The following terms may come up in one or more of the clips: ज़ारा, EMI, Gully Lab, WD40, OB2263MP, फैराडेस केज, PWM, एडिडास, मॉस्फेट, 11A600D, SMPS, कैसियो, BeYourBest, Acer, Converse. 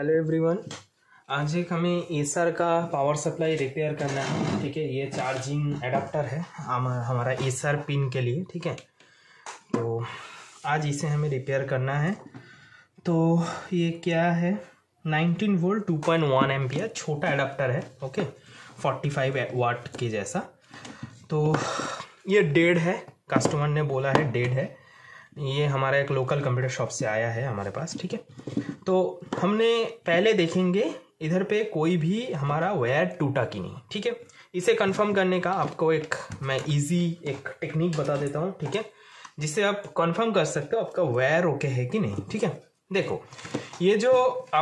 Hello everyone, आज एक हमें एसर का पावर सप्लाई रिपेयर करना है। ठीक है, ये चार्जिंग एडाप्टर है हमारा एसर पिन के लिए। ठीक है, तो आज इसे हमें रिपेयर करना है। तो ये क्या है, 19 वोल्ट 2.1 एम्पियर छोटा एडाप्टर है। ओके, 45 वाट के जैसा। तो ये डेड है, कस्टमर ने बोला है डेड है। ये हमारा एक लोकल कंप्यूटर शॉप से आया है हमारे पास। ठीक है, तो हमने पहले देखेंगे इधर पे कोई भी हमारा वायर टूटा कि नहीं। ठीक है, इसे कंफर्म करने का आपको एक मैं इजी एक टेक्निक बता देता हूँ। ठीक है, जिससे आप कंफर्म कर सकते हो आपका वायर ओके है कि नहीं। ठीक है, देखो ये जो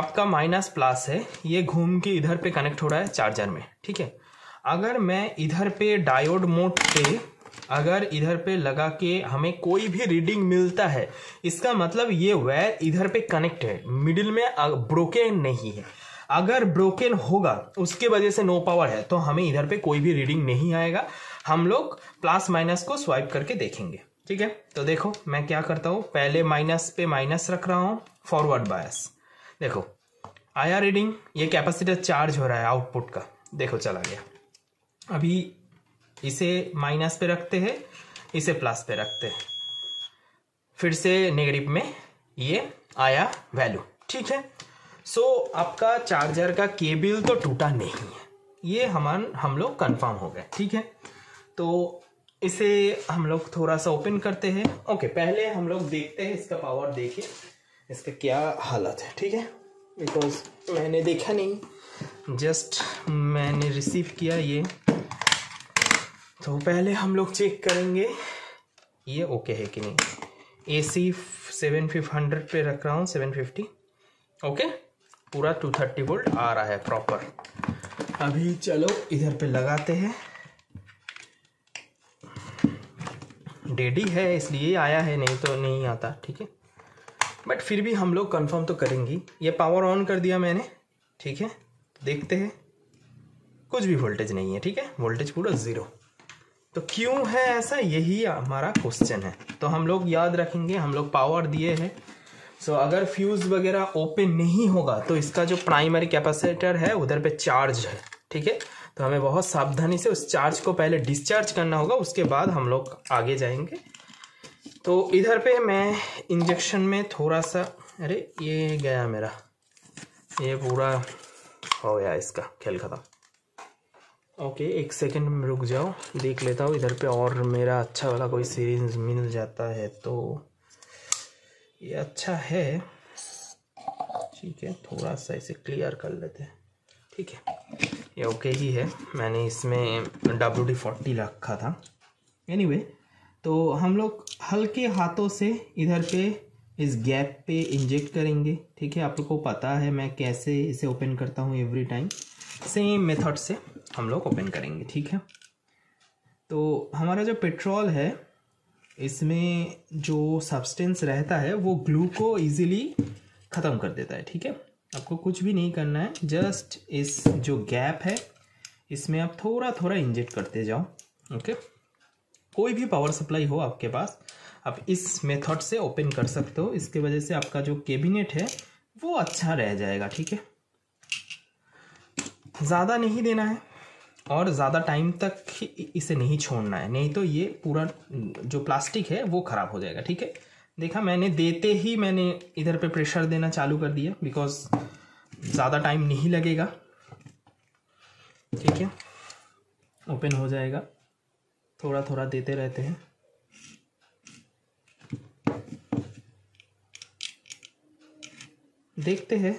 आपका माइनस प्लस है ये घूम के इधर पे कनेक्ट हो रहा है चार्जर में। ठीक है, अगर मैं इधर पे डायोड मोड पे अगर इधर पे लगा के हमें कोई भी रीडिंग मिलता है, इसका मतलब ये वायर इधर पे कनेक्ट है, मिडिल में ब्रोकन नहीं है। अगर ब्रोकन होगा उसके वजह से नो पावर है, तो हमें इधर पे कोई भी रीडिंग नहीं आएगा। हम लोग प्लस माइनस को स्वाइप करके देखेंगे। ठीक है, तो देखो मैं क्या करता हूँ, पहले माइनस पे माइनस रख रहा हूँ, फॉरवर्ड बायस। देखो आया रीडिंग, ये कैपेसिटर चार्ज हो रहा है आउटपुट का, देखो चला गया। अभी इसे माइनस पे रखते हैं, इसे प्लस पे रखते हैं, फिर से नेगेटिव में ये आया वैल्यू। ठीक है, सो आपका चार्जर का केबल तो टूटा नहीं है, ये हम लोग कंफर्म हो गए। ठीक है, तो इसे हम लोग थोड़ा सा ओपन करते हैं। ओके, पहले हम लोग देखते हैं इसका पावर, देखें इसका क्या हालत है। ठीक है, बिकॉज मैंने देखा नहीं, जस्ट मैंने रिसीव किया ये, तो पहले हम लोग चेक करेंगे ये ओके है कि नहीं। AC 7500 पे रख रहा हूँ, 750। ओके, पूरा 230 वोल्ट आ रहा है प्रॉपर। अभी चलो इधर पे लगाते हैं, डेडी है इसलिए आया है, नहीं तो नहीं आता। ठीक है, बट फिर भी हम लोग कंफर्म तो करेंगे। ये पावर ऑन कर दिया मैंने। ठीक है, देखते हैं, कुछ भी वोल्टेज नहीं है। ठीक है, वोल्टेज पूरा ज़ीरो। तो क्यों है ऐसा, यही हमारा क्वेश्चन है। तो हम लोग याद रखेंगे, हम लोग पावर दिए हैं। सो अगर फ्यूज़ वगैरह ओपन नहीं होगा तो इसका जो प्राइमरी कैपेसिटर है उधर पे चार्ज है। ठीक है, तो हमें बहुत सावधानी से उस चार्ज को पहले डिस्चार्ज करना होगा, उसके बाद हम लोग आगे जाएंगे। तो इधर पे मैं इंजेक्शन में थोड़ा सा, अरे ये गया मेरा, ये पूरा हो गया, इसका खेल खत्म। ओके, एक सेकेंड में रुक जाओ, देख लेता हूँ इधर पे और मेरा अच्छा वाला कोई सीरीज मिल जाता है तो ये अच्छा है। ठीक है, थोड़ा सा इसे क्लियर कर लेते हैं। ठीक है, ये ओके ही है। मैंने इसमें WD40 रखा था। एनीवे, तो हम लोग हल्के हाथों से इधर पे इस गैप पे इंजेक्ट करेंगे। ठीक है, आप लोग को पता है मैं कैसे इसे ओपन करता हूँ एवरी टाइम, सेम मेथड से हम लोग ओपन करेंगे। ठीक है, तो हमारा जो पेट्रोल है इसमें जो सब्सटेंस रहता है वो ग्लू को इजीली ख़त्म कर देता है। ठीक है, आपको कुछ भी नहीं करना है, जस्ट इस जो गैप है इसमें आप थोड़ा थोड़ा इंजेक्ट करते जाओ। ओके, कोई भी पावर सप्लाई हो आपके पास, आप इस मेथड से ओपन कर सकते हो। इसके वजह से आपका जो कैबिनेट है वो अच्छा रह जाएगा। ठीक है, ज़्यादा नहीं देना है और ज़्यादा टाइम तक इसे नहीं छोड़ना है, नहीं तो ये पूरा जो प्लास्टिक है वो ख़राब हो जाएगा। ठीक है, देखा मैंने देते ही मैंने इधर पे प्रेशर देना चालू कर दिया, बिकॉज़ ज़्यादा टाइम नहीं लगेगा। ठीक है, ओपन हो जाएगा, थोड़ा थोड़ा देते रहते हैं। देखते हैं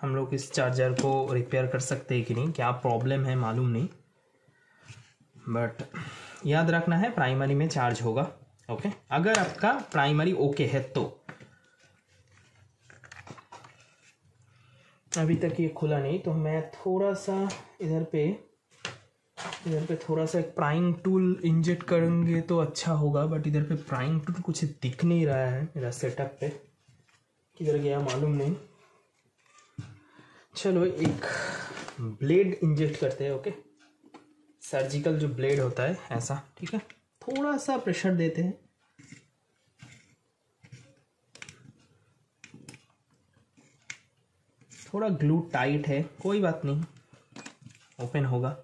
हम लोग इस चार्जर को रिपेयर कर सकते हैं कि नहीं, क्या प्रॉब्लम है मालूम नहीं, बट याद रखना है प्राइमरी में चार्ज होगा। ओके, अगर आपका प्राइमरी ओके है तो। अभी तक ये खुला नहीं, तो मैं थोड़ा सा इधर पे थोड़ा सा एक प्राइंग टूल इंजेक्ट करेंगे तो अच्छा होगा, बट इधर पे प्राइंग टूल कुछ दिख नहीं रहा है मेरा सेटअप पे, किधर गया मालूम नहीं। चलो एक ब्लेड इंजेक्ट करते हैं। ओके, सर्जिकल जो ब्लेड होता है ऐसा। ठीक है, थोड़ा सा प्रेशर देते हैं। थोड़ा ग्लू टाइट है, कोई बात नहीं, ओपन होगा।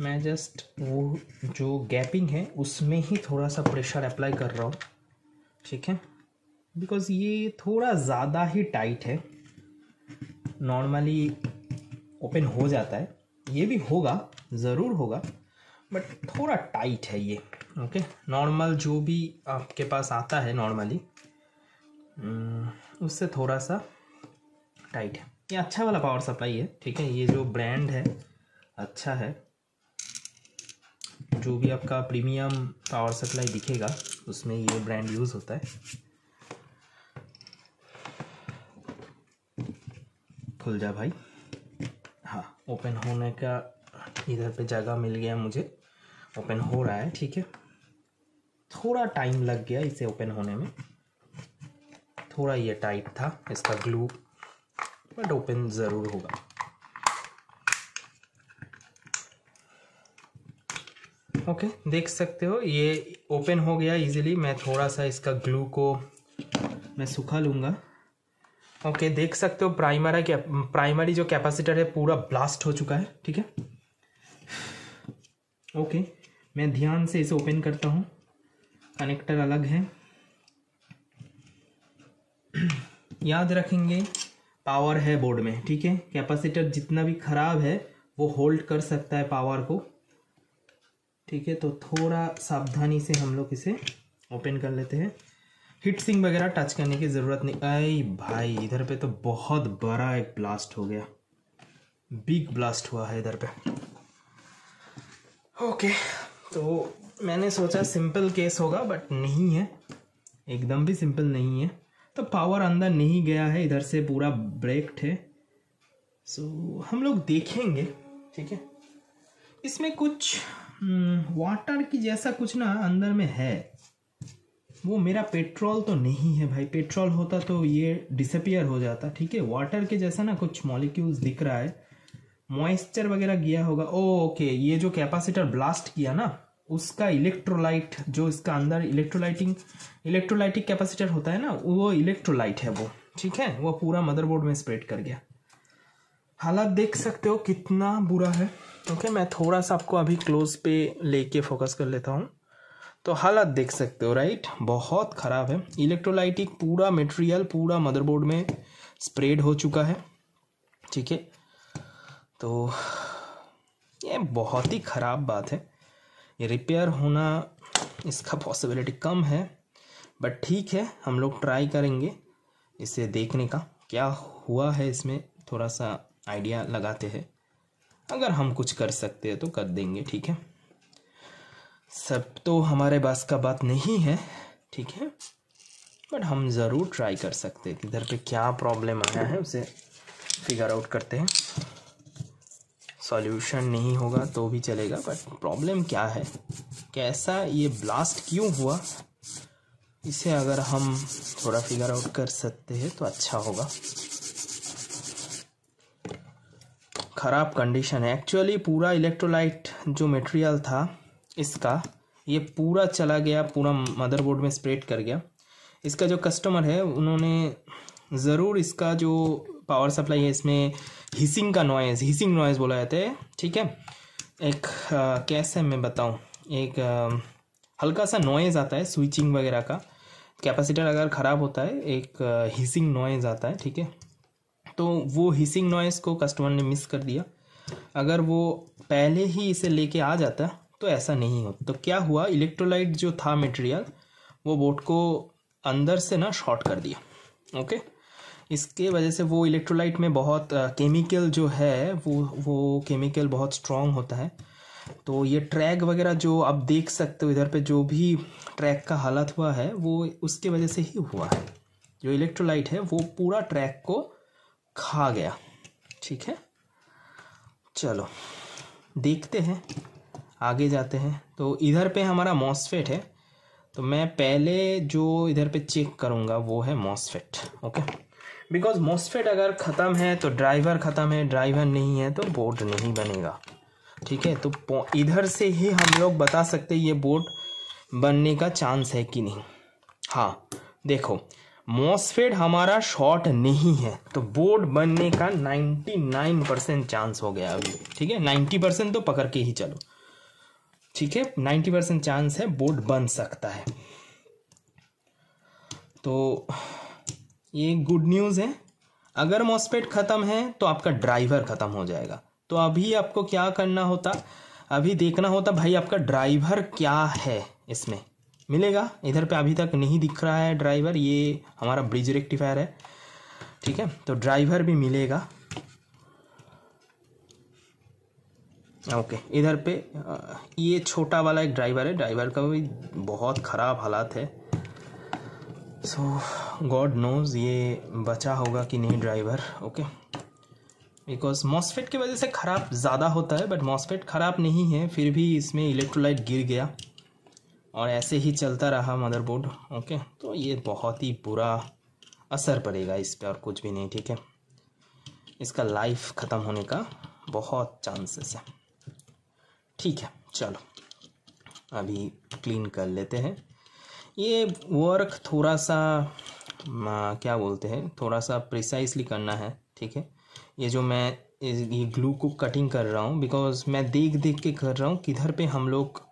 मैं जस्ट वो जो गैपिंग है उसमें ही थोड़ा सा प्रेशर अप्लाई कर रहा हूँ, ठीक है, बिकॉज ये थोड़ा ज़्यादा ही टाइट है। नॉर्मली ओपन हो जाता है, ये भी होगा, ज़रूर होगा, बट थोड़ा टाइट है ये। ओके, नॉर्मल जो भी आपके पास आता है नॉर्मली उससे थोड़ा सा टाइट है। ये अच्छा वाला पावर सप्लाई है, ठीक है, ये जो ब्रांड है अच्छा है। जो भी आपका प्रीमियम पावर सप्लाई दिखेगा उसमें ये ब्रांड यूज़ होता है। खुल जा भाई, हाँ, ओपन होने का इधर पे जगह मिल गया मुझे, ओपन हो रहा है, ठीक है। थोड़ा टाइम लग गया इसे ओपन होने में, थोड़ा ये टाइट था इसका ग्लू, बट ओपन ज़रूर होगा। ओके, देख सकते हो ये ओपन हो गया इजीली। मैं थोड़ा सा इसका ग्लू को मैं सुखा लूँगा। ओके, देख सकते हो प्राइमरी जो कैपेसिटर है पूरा ब्लास्ट हो चुका है, ठीक है। ओके, मैं ध्यान से इसे ओपन करता हूँ। कनेक्टर अलग है, याद रखेंगे पावर है बोर्ड में, ठीक है। कैपेसिटर जितना भी ख़राब है वो होल्ड कर सकता है पावर को, ठीक है। तो थोड़ा सावधानी से हम लोग इसे ओपन कर लेते हैं। हीट सिंक वगैरह टच करने की ज़रूरत नहीं। आई भाई, इधर पे तो बहुत बड़ा एक ब्लास्ट हो गया, बिग ब्लास्ट हुआ है इधर पे। ओके, तो मैंने सोचा सिंपल केस होगा, बट नहीं है, एकदम भी सिंपल नहीं है। तो पावर अंदर नहीं गया है, इधर से पूरा ब्रेक्ड है। सो हम लोग देखेंगे, ठीक है। इसमें कुछ वाटर की जैसा कुछ ना अंदर में है, वो मेरा पेट्रोल तो नहीं है भाई, पेट्रोल होता तो ये डिसअपियर हो जाता, ठीक है। वाटर के जैसा ना कुछ मॉलिक्यूल्स दिख रहा है, मॉइस्चर वगैरह गया होगा। ओके, ये जो कैपेसिटर ब्लास्ट किया ना उसका इलेक्ट्रोलाइट, जो इसका अंदर इलेक्ट्रोलाइटिक कैपेसिटर होता है ना, वो इलेक्ट्रोलाइट है वो, ठीक है। वो पूरा मदरबोर्ड में स्प्रेड कर गया। हालात देख सकते हो कितना बुरा है। ओके, मैं थोड़ा सा आपको अभी क्लोज पे लेके फोकस कर लेता हूँ। तो हालात देख सकते हो, राइट, बहुत ख़राब है। इलेक्ट्रोलाइटिक पूरा मटेरियल पूरा मदरबोर्ड में स्प्रेड हो चुका है, ठीक है। तो ये बहुत ही ख़राब बात है, ये रिपेयर होना इसका पॉसिबिलिटी कम है, बट ठीक है, हम लोग ट्राई करेंगे इसे देखने का, क्या हुआ है इसमें थोड़ा सा आइडिया लगाते हैं। अगर हम कुछ कर सकते हैं तो कर देंगे, ठीक है। सब तो हमारे बस का बात नहीं है, ठीक है, बट हम ज़रूर ट्राई कर सकते हैं। इधर पे क्या प्रॉब्लम आया है उसे फिगर आउट करते हैं। सॉल्यूशन नहीं होगा तो भी चलेगा, बट प्रॉब्लम क्या है, कैसा ये ब्लास्ट क्यों हुआ, इसे अगर हम थोड़ा फिगर आउट कर सकते हैं तो अच्छा होगा। ख़राब कंडीशन है एक्चुअली, पूरा इलेक्ट्रोलाइट जो मटेरियल था इसका ये पूरा चला गया, पूरा मदरबोर्ड में स्प्रेड कर गया। इसका जो कस्टमर है उन्होंने ज़रूर इसका जो पावर सप्लाई है इसमें हिसिंग का नॉइज़, हिसिंग नॉइज़ बोला जाता है, ठीक है। एक कैसे मैं बताऊं, एक हल्का सा नॉइज़ आता है स्विचिंग वगैरह का, कैपेसिटर अगर ख़राब होता है एक हिसिंग नॉइज़ आता है, ठीक है। तो वो हिसिंग नॉइज़ को कस्टमर ने मिस कर दिया। अगर वो पहले ही इसे लेके आ जाता तो ऐसा नहीं होता। तो क्या हुआ, इलेक्ट्रोलाइट जो था मटेरियल वो बोर्ड को अंदर से ना शॉर्ट कर दिया। ओके, इसके वजह से वो इलेक्ट्रोलाइट में बहुत केमिकल जो है वो केमिकल बहुत स्ट्रॉन्ग होता है। तो ये ट्रैक वगैरह जो आप देख सकते हो इधर पे जो भी ट्रैक का हालत हुआ है वो उसके वजह से ही हुआ है। जो इलेक्ट्रोलाइट है वो पूरा ट्रैक को खा गया, ठीक है। चलो देखते हैं, आगे जाते हैं। तो इधर पे हमारा मॉस्फेट है, तो मैं पहले जो इधर पे चेक करूँगा वो है मॉस्फेट। ओके, बिकॉज मॉस्फेट अगर ख़त्म है तो ड्राइवर ख़त्म है, ड्राइवर नहीं है तो बोर्ड नहीं बनेगा। ठीक है, तो इधर से ही हम लोग बता सकते ये बोर्ड बनने का चांस है कि नहीं। हाँ देखो, मॉस्फेट हमारा शॉर्ट नहीं है तो बोर्ड बनने का 99% चांस हो गया अभी। ठीक है, 90% तो पकड़ के ही चलो। ठीक है, 90% चांस है बोर्ड बन सकता है, तो ये गुड न्यूज़ है। अगर मॉस्फेट ख़त्म है तो आपका ड्राइवर ख़त्म हो जाएगा। तो अभी आपको क्या करना होता, अभी देखना होता भाई आपका ड्राइवर क्या है, इसमें मिलेगा। इधर पे अभी तक नहीं दिख रहा है ड्राइवर, ये हमारा ब्रिज रेक्टिफायर है। ठीक है, तो ड्राइवर भी मिलेगा। ओके, इधर पे ये छोटा वाला एक ड्राइवर है, ड्राइवर का भी बहुत ख़राब हालात है। सो गॉड नोज़ ये बचा होगा कि नहीं ड्राइवर। ओके, बिकॉज मॉस्फेट की वजह से ख़राब ज़्यादा होता है, बट मॉस्फेट ख़राब नहीं है, फिर भी इसमें इलेक्ट्रोलाइट गिर गया और ऐसे ही चलता रहा मदरबोर्ड। ओके, तो ये बहुत ही बुरा असर पड़ेगा इस पर और कुछ भी नहीं। ठीक है, इसका लाइफ ख़त्म होने का बहुत चांसेस है। ठीक है, चलो अभी क्लीन कर लेते हैं। ये वर्क थोड़ा सा क्या बोलते हैं, थोड़ा सा प्रिसाइसली करना है। ठीक है, ये जो मैं ये ग्लू को कटिंग कर रहा हूँ, बिकॉज मैं देख देख के कर रहा हूँ किधर पे हम लोग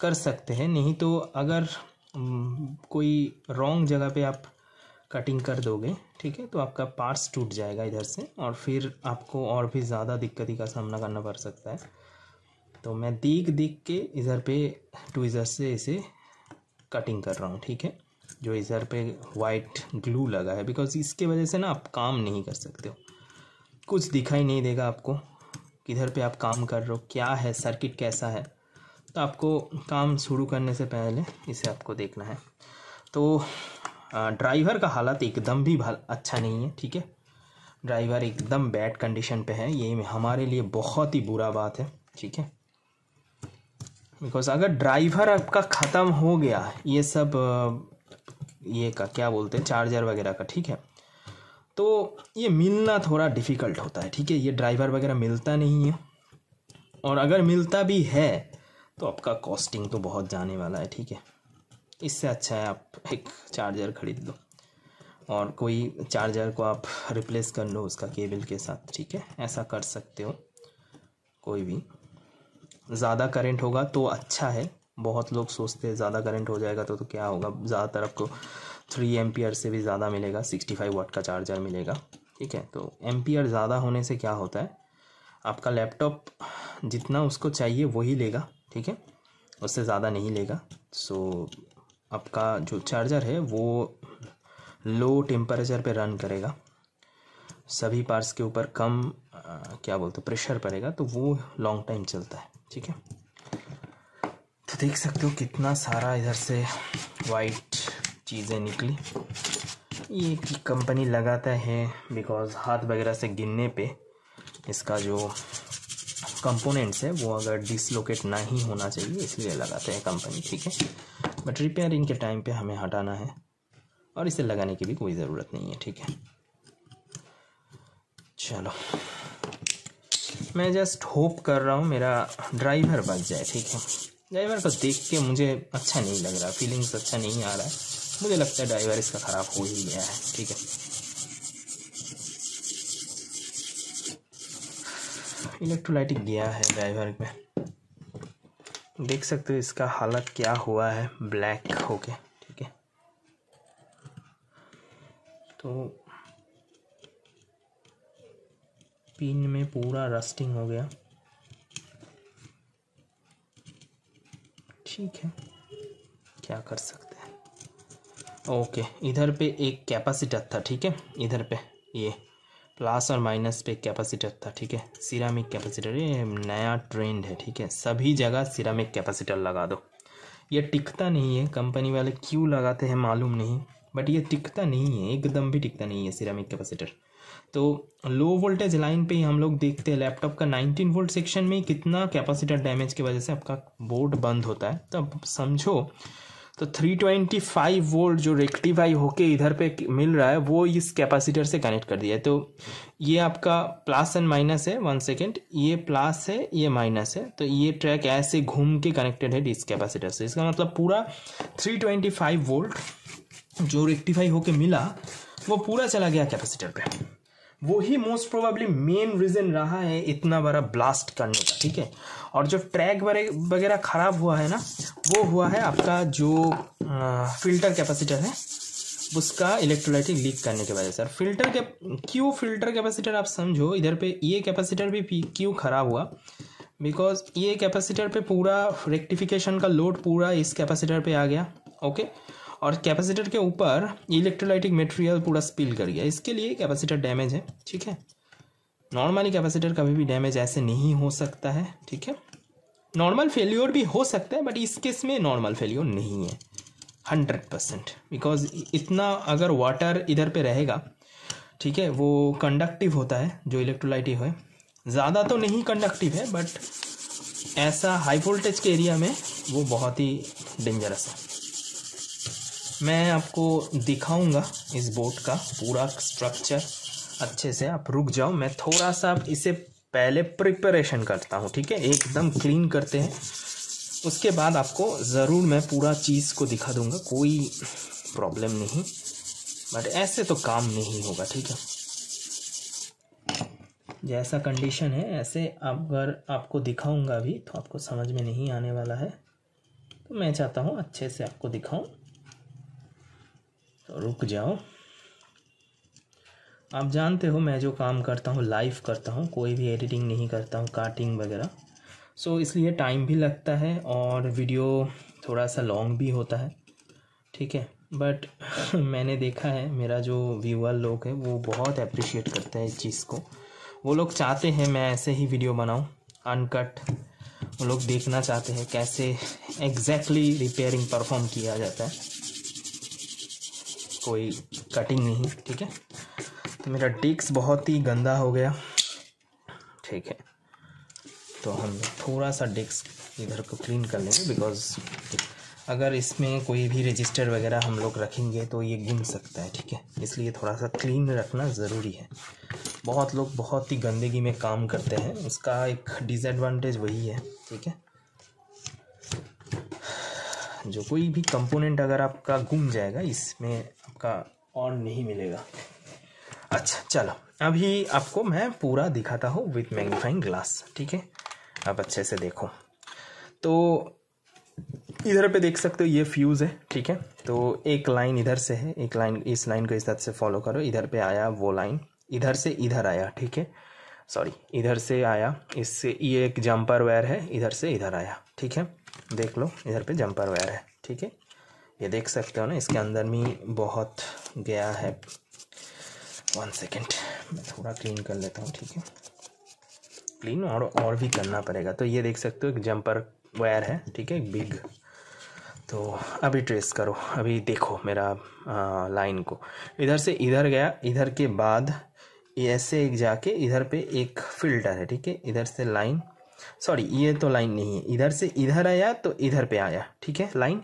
कर सकते हैं, नहीं तो अगर कोई रॉन्ग जगह पे आप कटिंग कर दोगे, ठीक है, तो आपका पार्ट्स टूट जाएगा इधर से और फिर आपको और भी ज़्यादा दिक्कत का सामना करना पड़ सकता है। तो मैं देख देख के इधर पे ट्वीज़र से इसे कटिंग कर रहा हूँ। ठीक है, जो इधर पे वाइट ग्लू लगा है, बिकॉज इसके वजह से ना आप काम नहीं कर सकते हो, कुछ दिखाई नहीं देगा आपको किधर पे आप काम कर रहे हो, क्या है सर्किट, कैसा है। तो आपको काम शुरू करने से पहले इसे आपको देखना है। तो ड्राइवर का हालत एकदम भी अच्छा नहीं है। ठीक है, ड्राइवर एकदम बैड कंडीशन पे है, ये हमारे लिए बहुत ही बुरा बात है। ठीक है, बिकॉज़ अगर ड्राइवर आपका ख़त्म हो गया, ये सब ये का क्या बोलते हैं, चार्जर वगैरह का, ठीक है, तो ये मिलना थोड़ा डिफ़िकल्ट होता है। ठीक है, ये ड्राइवर वगैरह मिलता नहीं है, और अगर मिलता भी है तो आपका कॉस्टिंग तो बहुत जाने वाला है। ठीक है, इससे अच्छा है आप एक चार्जर ख़रीद लो और कोई चार्जर को आप रिप्लेस कर लो उसका केबल के साथ। ठीक है, ऐसा कर सकते हो। कोई भी ज़्यादा करंट होगा तो अच्छा है, बहुत लोग सोचते हैं ज़्यादा करंट हो जाएगा तो क्या होगा। ज़्यादातर आपको 3 एम्पियर से भी ज़्यादा मिलेगा, 65 वाट का चार्जर मिलेगा। ठीक है, तो एम्पियर ज़्यादा होने से क्या होता है, आपका लैपटॉप जितना उसको चाहिए वही लेगा। ठीक है, उससे ज़्यादा नहीं लेगा। सो आपका जो चार्जर है वो लो टेम्परेचर पे रन करेगा, सभी पार्ट्स के ऊपर कम क्या बोलते प्रेशर पड़ेगा, तो वो लॉन्ग टाइम चलता है। ठीक है, तो देख सकते हो कितना सारा इधर से वाइट चीज़ें निकली। ये की कंपनी लगाता है, बिकॉज़ हाथ वगैरह से गिरने पे इसका जो कंपोनेंट्स है वो अगर डिसलोकेट ना ही होना चाहिए, इसलिए लगाते हैं कंपनी। ठीक है, बट रिपेयरिंग के टाइम पे हमें हटाना है और इसे लगाने की भी कोई ज़रूरत नहीं है। ठीक है, चलो मैं जस्ट होप कर रहा हूँ मेरा ड्राइवर बच जाए। ठीक है, ड्राइवर को देख के मुझे अच्छा नहीं लग रहा, फीलिंग्स अच्छा नहीं आ रहा है, मुझे लगता है ड्राइवर इसका ख़राब हो ही गया है। ठीक है, इलेक्ट्रोलाइटिक गया है ड्राइवर में, देख सकते हो इसका हालत क्या हुआ है, ब्लैक हो गया। ठीक है, तो पिन में पूरा रस्टिंग हो गया। ठीक है, क्या कर सकते। ओके, इधर पे एक कैपेसिटर था। ठीक है, इधर पे ये प्लस और माइनस पे कैपेसिटर था। ठीक है, सिरामिक कैपेसिटर, ये नया ट्रेंड है। ठीक है, सभी जगह सिरामिक कैपेसिटर लगा दो। ये टिकता नहीं है, कंपनी वाले क्यों लगाते हैं मालूम नहीं, बट ये टिकता नहीं है, एकदम भी टिकता नहीं है सिरेमिक कैपेसिटर। तो लो वोल्टेज लाइन पे हम लोग देखते हैं लैपटॉप का 19 वोल्ट सेक्शन में कितना कैपेसिटर डैमेज की वजह से आपका बोर्ड बंद होता है। तो अब समझो, तो 325 वोल्ट जो रेक्टिफाई होके इधर पे मिल रहा है वो इस कैपेसिटर से कनेक्ट कर दिया है। तो ये आपका प्लस एंड माइनस है, वन सेकेंड, ये प्लस है ये माइनस है, तो ये ट्रैक ऐसे घूम के कनेक्टेड है इस कैपेसिटर से। इसका मतलब पूरा 325 वोल्ट जो रेक्टिफाई होके मिला वो पूरा चला गया कैपेसिटर पे। वही मोस्ट प्रोबेबली मेन रीज़न रहा है इतना बड़ा ब्लास्ट करने का, ठीक है। और जो ट्रैक वगैरह ख़राब हुआ है ना, वो हुआ है आपका जो फिल्टर कैपेसिटर है उसका इलेक्ट्रोलाइटिक लीक करने की वजह से। फिल्टर कैपेसिटर आप समझो, इधर पे ये कैपेसिटर भी क्यों ख़राब हुआ, बिकॉज ये कैपेसिटर पे पूरा रेक्टिफिकेशन का लोड पूरा इस कैपेसिटर पे आ गया, ओके। और कैपेसिटर के ऊपर इलेक्ट्रोलाइटिक मटेरियल पूरा स्पिल कर गया, इसके लिए कैपेसिटर डैमेज है, ठीक है। नॉर्मली कैपेसिटर कभी भी डैमेज ऐसे नहीं हो सकता है, ठीक है। नॉर्मल फेल्योर भी हो सकता है बट इस केस में नॉर्मल फेल्योर नहीं है 100%, बिकॉज इतना अगर वाटर इधर पे रहेगा, ठीक है, वो कंडक्टिव होता है जो इलेक्ट्रोलाइटिव है, ज़्यादा तो नहीं कंडक्टिव है बट ऐसा हाई वोल्टेज के एरिया में वो बहुत ही डेंजरस है। मैं आपको दिखाऊंगा इस बोर्ड का पूरा स्ट्रक्चर अच्छे से, आप रुक जाओ, मैं थोड़ा सा इसे पहले प्रिपरेशन करता हूं, ठीक है, एकदम क्लीन करते हैं, उसके बाद आपको ज़रूर मैं पूरा चीज़ को दिखा दूंगा, कोई प्रॉब्लम नहीं, बट ऐसे तो काम नहीं होगा, ठीक है। जैसा कंडीशन है ऐसे अगर आपको दिखाऊंगा अभी तो आपको समझ में नहीं आने वाला है, तो मैं चाहता हूँ अच्छे से आपको दिखाऊँ, तो रुक जाओ। आप जानते हो मैं जो काम करता हूँ लाइव करता हूँ, कोई भी एडिटिंग नहीं करता हूँ, काटिंग वगैरह, सो इसलिए टाइम भी लगता है और वीडियो थोड़ा सा लॉन्ग भी होता है, ठीक है। बट मैंने देखा है मेरा जो व्यूअर लोग है वो बहुत अप्रिशिएट करते हैं इस चीज़ को, वो लोग चाहते हैं मैं ऐसे ही वीडियो बनाऊँ अनकट, वो लोग देखना चाहते हैं कैसे एग्जैक्टली रिपेयरिंग परफॉर्म किया जाता है, कोई कटिंग नहीं, ठीक है। तो मेरा डिस्क बहुत ही गंदा हो गया, ठीक है, तो हम थोड़ा सा डिस्क इधर को क्लीन कर लेंगे, बिकॉज़ अगर इसमें कोई भी रजिस्टर वगैरह हम लोग रखेंगे तो ये घूम सकता है, ठीक है, इसलिए थोड़ा सा क्लीन रखना ज़रूरी है। बहुत लोग बहुत ही गंदगी में काम करते हैं, उसका एक डिसएडवांटेज वही है, ठीक है। जो कोई भी कंपोनेंट अगर आपका घूम जाएगा इसमें आपका ऑन नहीं मिलेगा। अच्छा चलो, अभी आपको मैं पूरा दिखाता हूँ विथ मैग्नीफाइंग ग्लास, ठीक है, आप अच्छे से देखो। तो इधर पे देख सकते हो ये फ्यूज़ है, ठीक है, तो एक लाइन इधर से है, एक लाइन, इस लाइन को इस तरह से फॉलो करो, इधर पे आया वो लाइन, इधर से इधर आया, ठीक है, सॉरी इधर से आया, इससे ये एक जंपर वायर है, इधर से इधर आया, ठीक है, देख लो इधर पे जंपर वायर है, ठीक है, ये देख सकते हो ना, इसके अंदर में बहुत गया है। वन सेकेंड, मैं थोड़ा क्लीन कर लेता हूँ, ठीक है, क्लीन और भी करना पड़ेगा। तो ये देख सकते हो एक जंपर वायर है, ठीक है, बिग। तो अभी ट्रेस करो, अभी देखो मेरा लाइन को, इधर से इधर गया, इधर के बाद ऐसे जाके इधर पे एक फिल्टर है, ठीक है, इधर से लाइन, सॉरी ये तो लाइन नहीं है, इधर से इधर आया तो इधर पे आया, ठीक है, लाइन।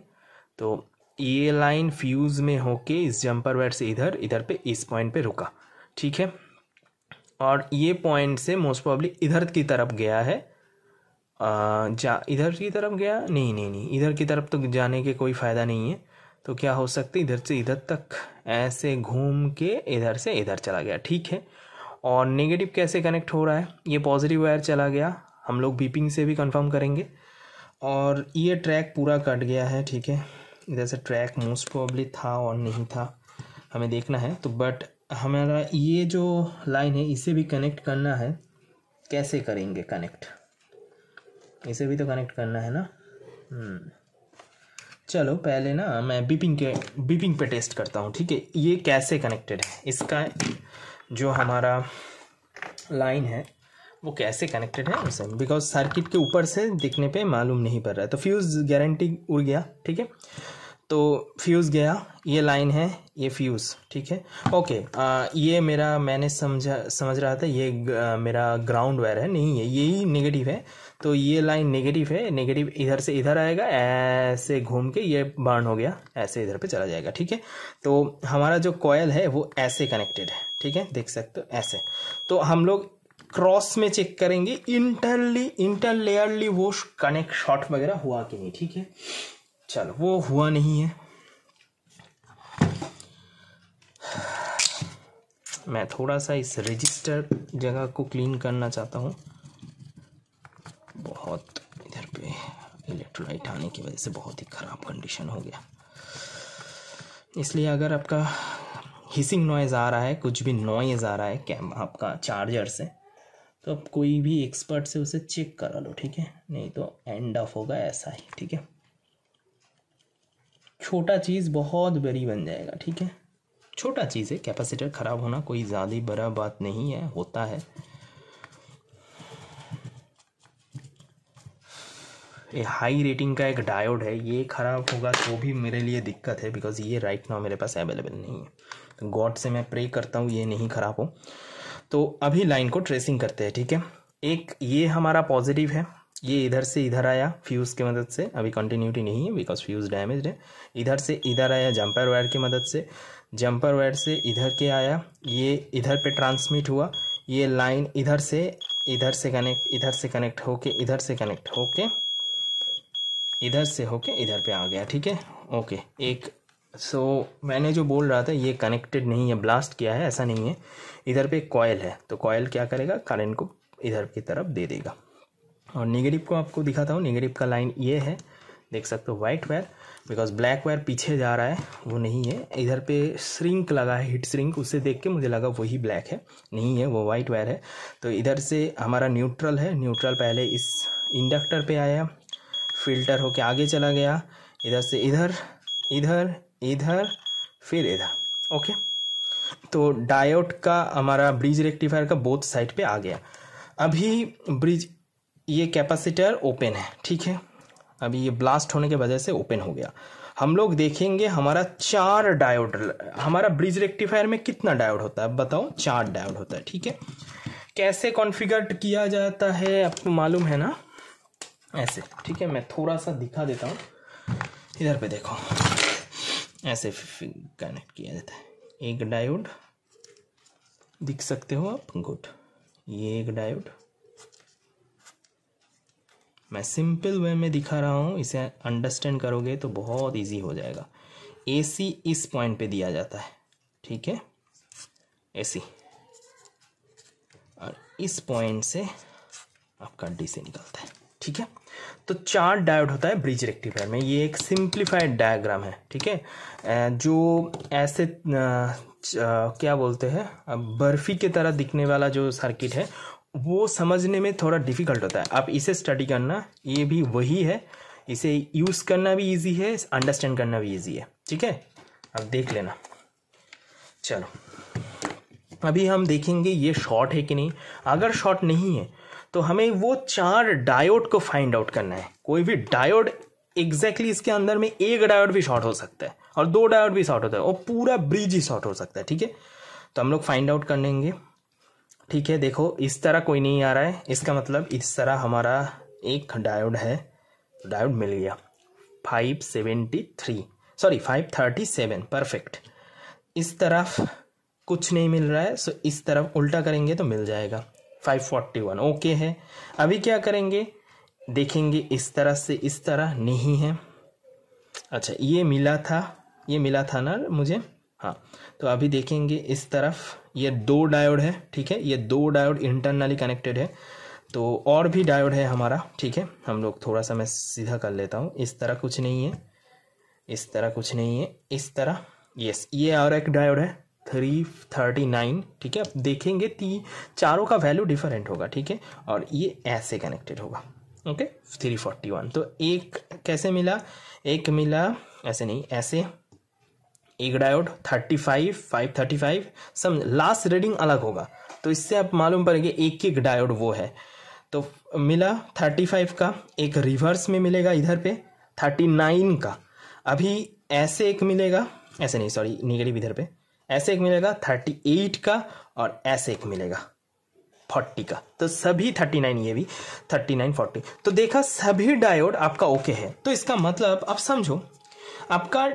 तो ये लाइन फ्यूज़ में होके इस जंपर वायर से इधर, इधर पे इस पॉइंट पे रुका, ठीक है, और ये पॉइंट से मोस्ट प्रॉब्ली इधर की तरफ गया है, इधर की तरफ गया, नहीं, इधर की तरफ तो जाने के कोई फ़ायदा नहीं है, तो क्या हो सकती, इधर से इधर तक ऐसे घूम के इधर से इधर चला गया, ठीक है। और नेगेटिव कैसे कनेक्ट हो रहा है, ये पॉजिटिव वायर चला गया, हम लोग बीपिंग से भी कंफर्म करेंगे, और ये ट्रैक पूरा कट गया है, ठीक है, इधर से ट्रैक मोस्ट प्रोबेबली था और नहीं था हमें देखना है। तो बट हमारा ये जो लाइन है इसे भी कनेक्ट करना है, कैसे करेंगे कनेक्ट, इसे भी तो कनेक्ट करना है ना। चलो पहले ना मैं बीपिंग पे टेस्ट करता हूँ, ठीक है, ये कैसे कनेक्टेड है, इसका जो हमारा लाइन है वो कैसे कनेक्टेड है उसे, बिकॉज सर्किट के ऊपर से दिखने पे मालूम नहीं पड़ रहा है। तो फ्यूज़ गारंटी उड़ गया, ठीक है। तो फ्यूज़ गया, ये लाइन है, ये फ्यूज़, ठीक है, ओके। ये मेरा मैंने समझ रहा था ये मेरा ग्राउंड वायर है, नहीं है, यही नेगेटिव है, तो ये लाइन नेगेटिव है, नेगेटिव इधर से इधर आएगा, ऐसे घूम के ये बर्न हो गया, ऐसे इधर पे चला जाएगा, ठीक है। तो हमारा जो कॉयल है वो ऐसे कनेक्टेड है, ठीक है, देख सकते हो ऐसे। तो हम लोग क्रॉस में चेक करेंगे इंटरलेयरली वो कनेक्ट शॉर्ट वगैरह हुआ कि नहीं, ठीक है। चलो वो हुआ नहीं है, मैं थोड़ा सा इस रजिस्टर जगह को क्लीन करना चाहता हूँ, बहुत इधर पे इलेक्ट्रोलाइट आने की वजह से बहुत ही ख़राब कंडीशन हो गया। इसलिए अगर आपका हिसिंग नॉइज़ आ रहा है, कुछ भी नॉइज़ आ रहा है कैमरा आपका चार्जर से, तो आप कोई भी एक्सपर्ट से उसे चेक करा लो, ठीक है, नहीं तो एंड ऑफ होगा ऐसा ही, ठीक है। छोटा चीज़ बहुत बड़ी बन जाएगा, ठीक है, छोटा चीज़ है, कैपेसिटर ख़राब होना कोई ज़्यादा बड़ा बात नहीं है, होता है। ये हाई रेटिंग का एक डायोड है, ये ख़राब होगा तो भी मेरे लिए दिक्कत है, बिकॉज़ ये राइट नाउ मेरे पास अवेलेबल नहीं है। गॉड से मैं प्रे करता हूँ ये नहीं ख़राब हो। तो अभी लाइन को ट्रेसिंग करते हैं, ठीक है। एक ये हमारा पॉजिटिव है, ये इधर से इधर आया फ्यूज़ की मदद से, अभी कंटिन्यूटी नहीं है बिकॉज फ्यूज़ डैमेज है। इधर से इधर आया जंपर वायर की मदद से, जंपर वायर से इधर के आया, ये इधर पे ट्रांसमिट हुआ, ये लाइन इधर से कनेक्ट होके इधर पे आ गया, ठीक है, ओके। मैंने जो बोल रहा था ये कनेक्टेड नहीं है, ब्लास्ट किया है ऐसा नहीं है। इधर पे कॉयल है, तो कॉयल क्या करेगा, करंट को इधर की तरफ दे देगा। और नेगेटिव को आपको दिखाता हूँ, नेगेटिव का लाइन ये है, देख सकते हो, white wire, because black wire पीछे जा रहा है वो नहीं है। इधर पे श्रिंक लगा है, हिट श्रिंक, उसे देख के मुझे लगा वही ब्लैक है, नहीं है, वो वाइट वायर है। तो इधर से हमारा न्यूट्रल है, न्यूट्रल पहले इस इंडक्टर पे आया, फिल्टर होके आगे चला गया, इधर से इधर इधर इधर फिर इधर, ओके। तो डायोड का हमारा ब्रिज रेक्टिफायर का बोथ साइड पे आ गया। अभी ब्रिज ये कैपेसिटर ओपन है, ठीक है, अभी ये ब्लास्ट होने के वजह से ओपन हो गया। हम लोग देखेंगे हमारा चार डायोड, हमारा ब्रिज रेक्टिफायर में कितना डायोड होता है, बताओ, चार डायोड होता है, ठीक है। कैसे कॉन्फ़िगर किया जाता है आपको मालूम है ना, ऐसे, ठीक है, मैं थोड़ा सा दिखा देता हूँ, इधर पे देखो, ऐसे कनेक्ट किया जाता है। एक डायोड दिख सकते हो आप, गुड, ये एक डायोड, मैं सिंपल वे में दिखा रहा हूँ, इसे अंडरस्टैंड करोगे तो बहुत इजी हो जाएगा। एसी इस पॉइंट पे दिया जाता है, ठीक है, एसी, और इस पॉइंट से आपका डीसी निकलता है, ठीक है। तो चार डायोड होता है ब्रिज रेक्टिफायर में, ये एक सिंप्लीफाइड डायग्राम है, ठीक है, जो ऐसे क्या बोलते हैं, बर्फी की तरह दिखने वाला जो सर्किट है वो समझने में थोड़ा डिफ़िकल्ट होता है। आप इसे स्टडी करना, ये भी वही है, इसे यूज़ करना भी इजी है, अंडरस्टैंड करना भी इजी है, ठीक है, आप देख लेना। चलो अभी हम देखेंगे ये शॉर्ट है कि नहीं, अगर शॉर्ट नहीं है तो हमें वो चार डायोड को फाइंड आउट करना है। कोई भी डायोड एग्जैक्टली इसके अंदर में एक डायोड भी शॉर्ट हो सकता है और दो डायोड भी शॉर्ट होता है और पूरा ब्रिज ही शॉर्ट हो सकता है, ठीक है। तो हम लोग फाइंड आउट कर लेंगे, ठीक है। देखो इस तरह कोई नहीं आ रहा है, इसका मतलब इस तरह हमारा एक डायोड है, डायोड मिल गया 537, परफेक्ट। इस तरफ कुछ नहीं मिल रहा है, सो इस तरफ उल्टा करेंगे तो मिल जाएगा 541, ओके है। अभी क्या करेंगे, देखेंगे इस तरह से, इस तरह नहीं है, अच्छा ये मिला था ना मुझे, हाँ। तो अभी देखेंगे इस तरफ, ये दो डायोड है, ठीक है, ये दो डायोड इंटरनली कनेक्टेड है, तो और भी डायोड है हमारा, ठीक है। हम लोग थोड़ा सा मैं सीधा कर लेता हूँ, इस तरह कुछ नहीं है, इस तरह कुछ नहीं है, इस तरह, यस, ये और एक डायोड है 339, ठीक है। अब देखेंगे चारों का वैल्यू डिफरेंट होगा, ठीक है, और ये ऐसे कनेक्टेड होगा, ओके, 341। तो एक कैसे मिला, एक मिला ऐसे नहीं, ऐसे एक डायोड 35, 535, समझ, लास्ट रीडिंग अलग होगा, तो इससे आप मालूम पड़ेगा एक एक डायोड वो है। तो मिला 35 का, एक रिवर्स में मिलेगा इधर पे 39 का। अभी ऐसे एक मिलेगा, ऐसे नहीं सॉरी निगेटिव इधर पे, ऐसे एक मिलेगा 38 का और ऐसे एक मिलेगा 40 का, तो सभी 39, ये भी 39 40, तो देखा सभी डायोड आपका ओके है। तो इसका मतलब आप समझो आपका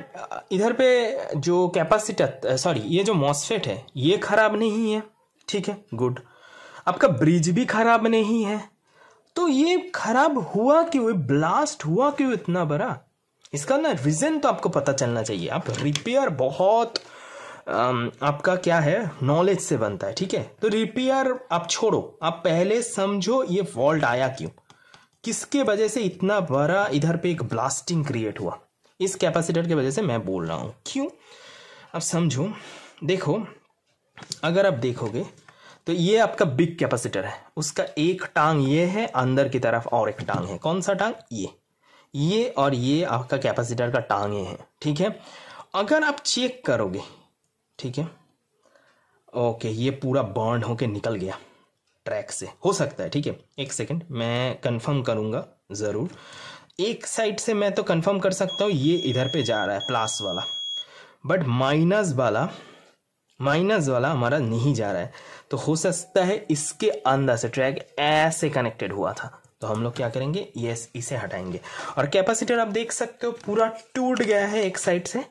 इधर पे जो कैपेसिटर सॉरी ये जो मॉस्फेट है ये खराब नहीं है, ठीक है गुड, आपका ब्रिज भी खराब नहीं है। तो ये खराब हुआ क्यों, ब्लास्ट हुआ क्यों इतना बड़ा, इसका ना रीजन तो आपको पता चलना चाहिए। आप रिपेयर बहुत आपका क्या है नॉलेज से बनता है, ठीक है, तो रिपेयर आप छोड़ो, आप पहले समझो ये फॉल्ट आया क्यों, किसके वजह से इतना बड़ा इधर पे एक ब्लास्टिंग क्रिएट हुआ, इस कैपेसिटर के वजह से मैं बोल रहा हूँ क्यों, आप समझो। देखो अगर आप देखोगे तो ये आपका बिग कैपेसिटर है, उसका एक टांग ये है अंदर की तरफ और एक टांग है, कौन सा टांग, ये और ये आपका कैपेसिटर का टांग ये है, ठीक है। अगर आप चेक करोगे, ठीक है ओके, ये पूरा बर्न होके निकल गया ट्रैक से, हो सकता है, ठीक है एक सेकेंड मैं कंफर्म करूँगा ज़रूर, एक साइड से मैं तो कंफर्म कर सकता हूँ ये इधर पे जा रहा है प्लस वाला, बट माइनस वाला हमारा नहीं जा रहा है, तो हो सकता है इसके अंदर से ट्रैक ऐसे कनेक्टेड हुआ था, तो हम लोग क्या करेंगे यस इसे हटाएंगे। और कैपेसिटर आप देख सकते हो पूरा टूट गया है एक साइड से,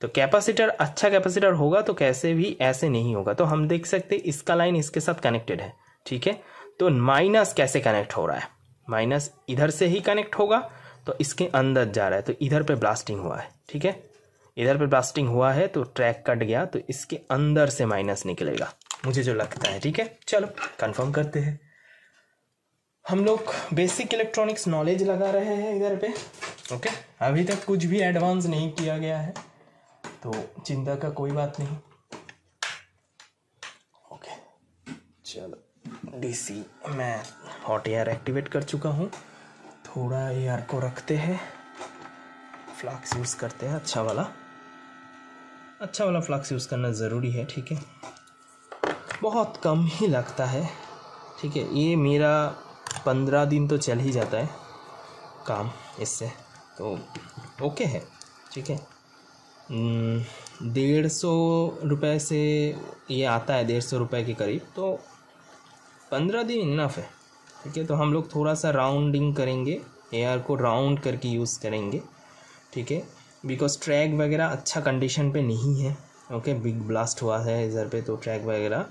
तो कैपेसिटर अच्छा कैपेसिटर होगा तो कैसे भी ऐसे नहीं होगा, तो हम देख सकते हैं इसका लाइन इसके साथ कनेक्टेड है, ठीक है। तो माइनस कैसे कनेक्ट हो रहा है, माइनस इधर से ही कनेक्ट होगा, तो इसके अंदर जा रहा है, तो इधर पे ब्लास्टिंग हुआ है, ठीक है इधर पे ब्लास्टिंग हुआ है तो ट्रैक कट गया, तो इसके अंदर से माइनस निकलेगा मुझे जो लगता है, ठीक है। चलो कंफर्म करते हैं, हम लोग बेसिक इलेक्ट्रॉनिक्स नॉलेज लगा रहे हैं इधर पे, ओके अभी तक कुछ भी एडवांस नहीं किया गया है तो चिंता का कोई बात नहीं, ओके चलो। डीसी मैं हॉट एयर एक्टिवेट कर चुका हूँ, थोड़ा एयर को रखते हैं, फ्लक्स यूज़ करते हैं, अच्छा वाला फ्लक्स यूज़ करना ज़रूरी है, ठीक है बहुत कम ही लगता है, ठीक है ये मेरा 15 दिन तो चल ही जाता है काम इससे, तो ओके है, ठीक है 150 रुपये से ये आता है, 150 रुपये के करीब, तो 15 दिन इनफ है, ठीक है। तो हम लोग थोड़ा सा राउंडिंग करेंगे, एयर को राउंड करके यूज़ करेंगे, ठीक है बिकॉज ट्रैक वगैरह अच्छा कंडीशन पे नहीं है, ओके बिग ब्लास्ट हुआ है इधर पे, तो ट्रैक वगैरह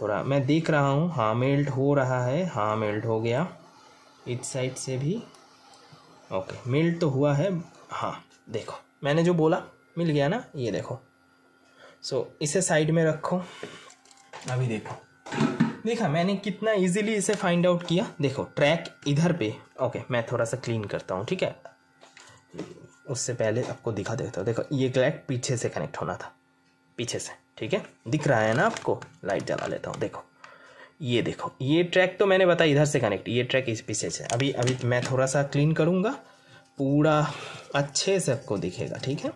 थोड़ा मैं देख रहा हूँ, हाँ मेल्ट हो रहा है, हाँ मेल्ट हो गया इस साइड से भी, ओके मेल्ट तो हुआ है, हाँ देखो मैंने जो बोला मिल गया ना, ये देखो सो इसे साइड में रखो, अभी देखो देखा मैंने कितना इजीली इसे फाइंड आउट किया, देखो ट्रैक इधर पे, ओके मैं थोड़ा सा क्लीन करता हूँ, ठीक है उससे पहले आपको दिखा देता हूँ, देखो ये ट्रैक पीछे से कनेक्ट होना था, पीछे से, ठीक है दिख रहा है ना आपको, लाइट जला लेता हूँ, देखो ये ट्रैक तो मैंने बताया इधर से कनेक्ट, ये ट्रैक इस पीछे से, अभी मैं थोड़ा सा क्लीन करूँगा, पूरा अच्छे से आपको दिखेगा, ठीक है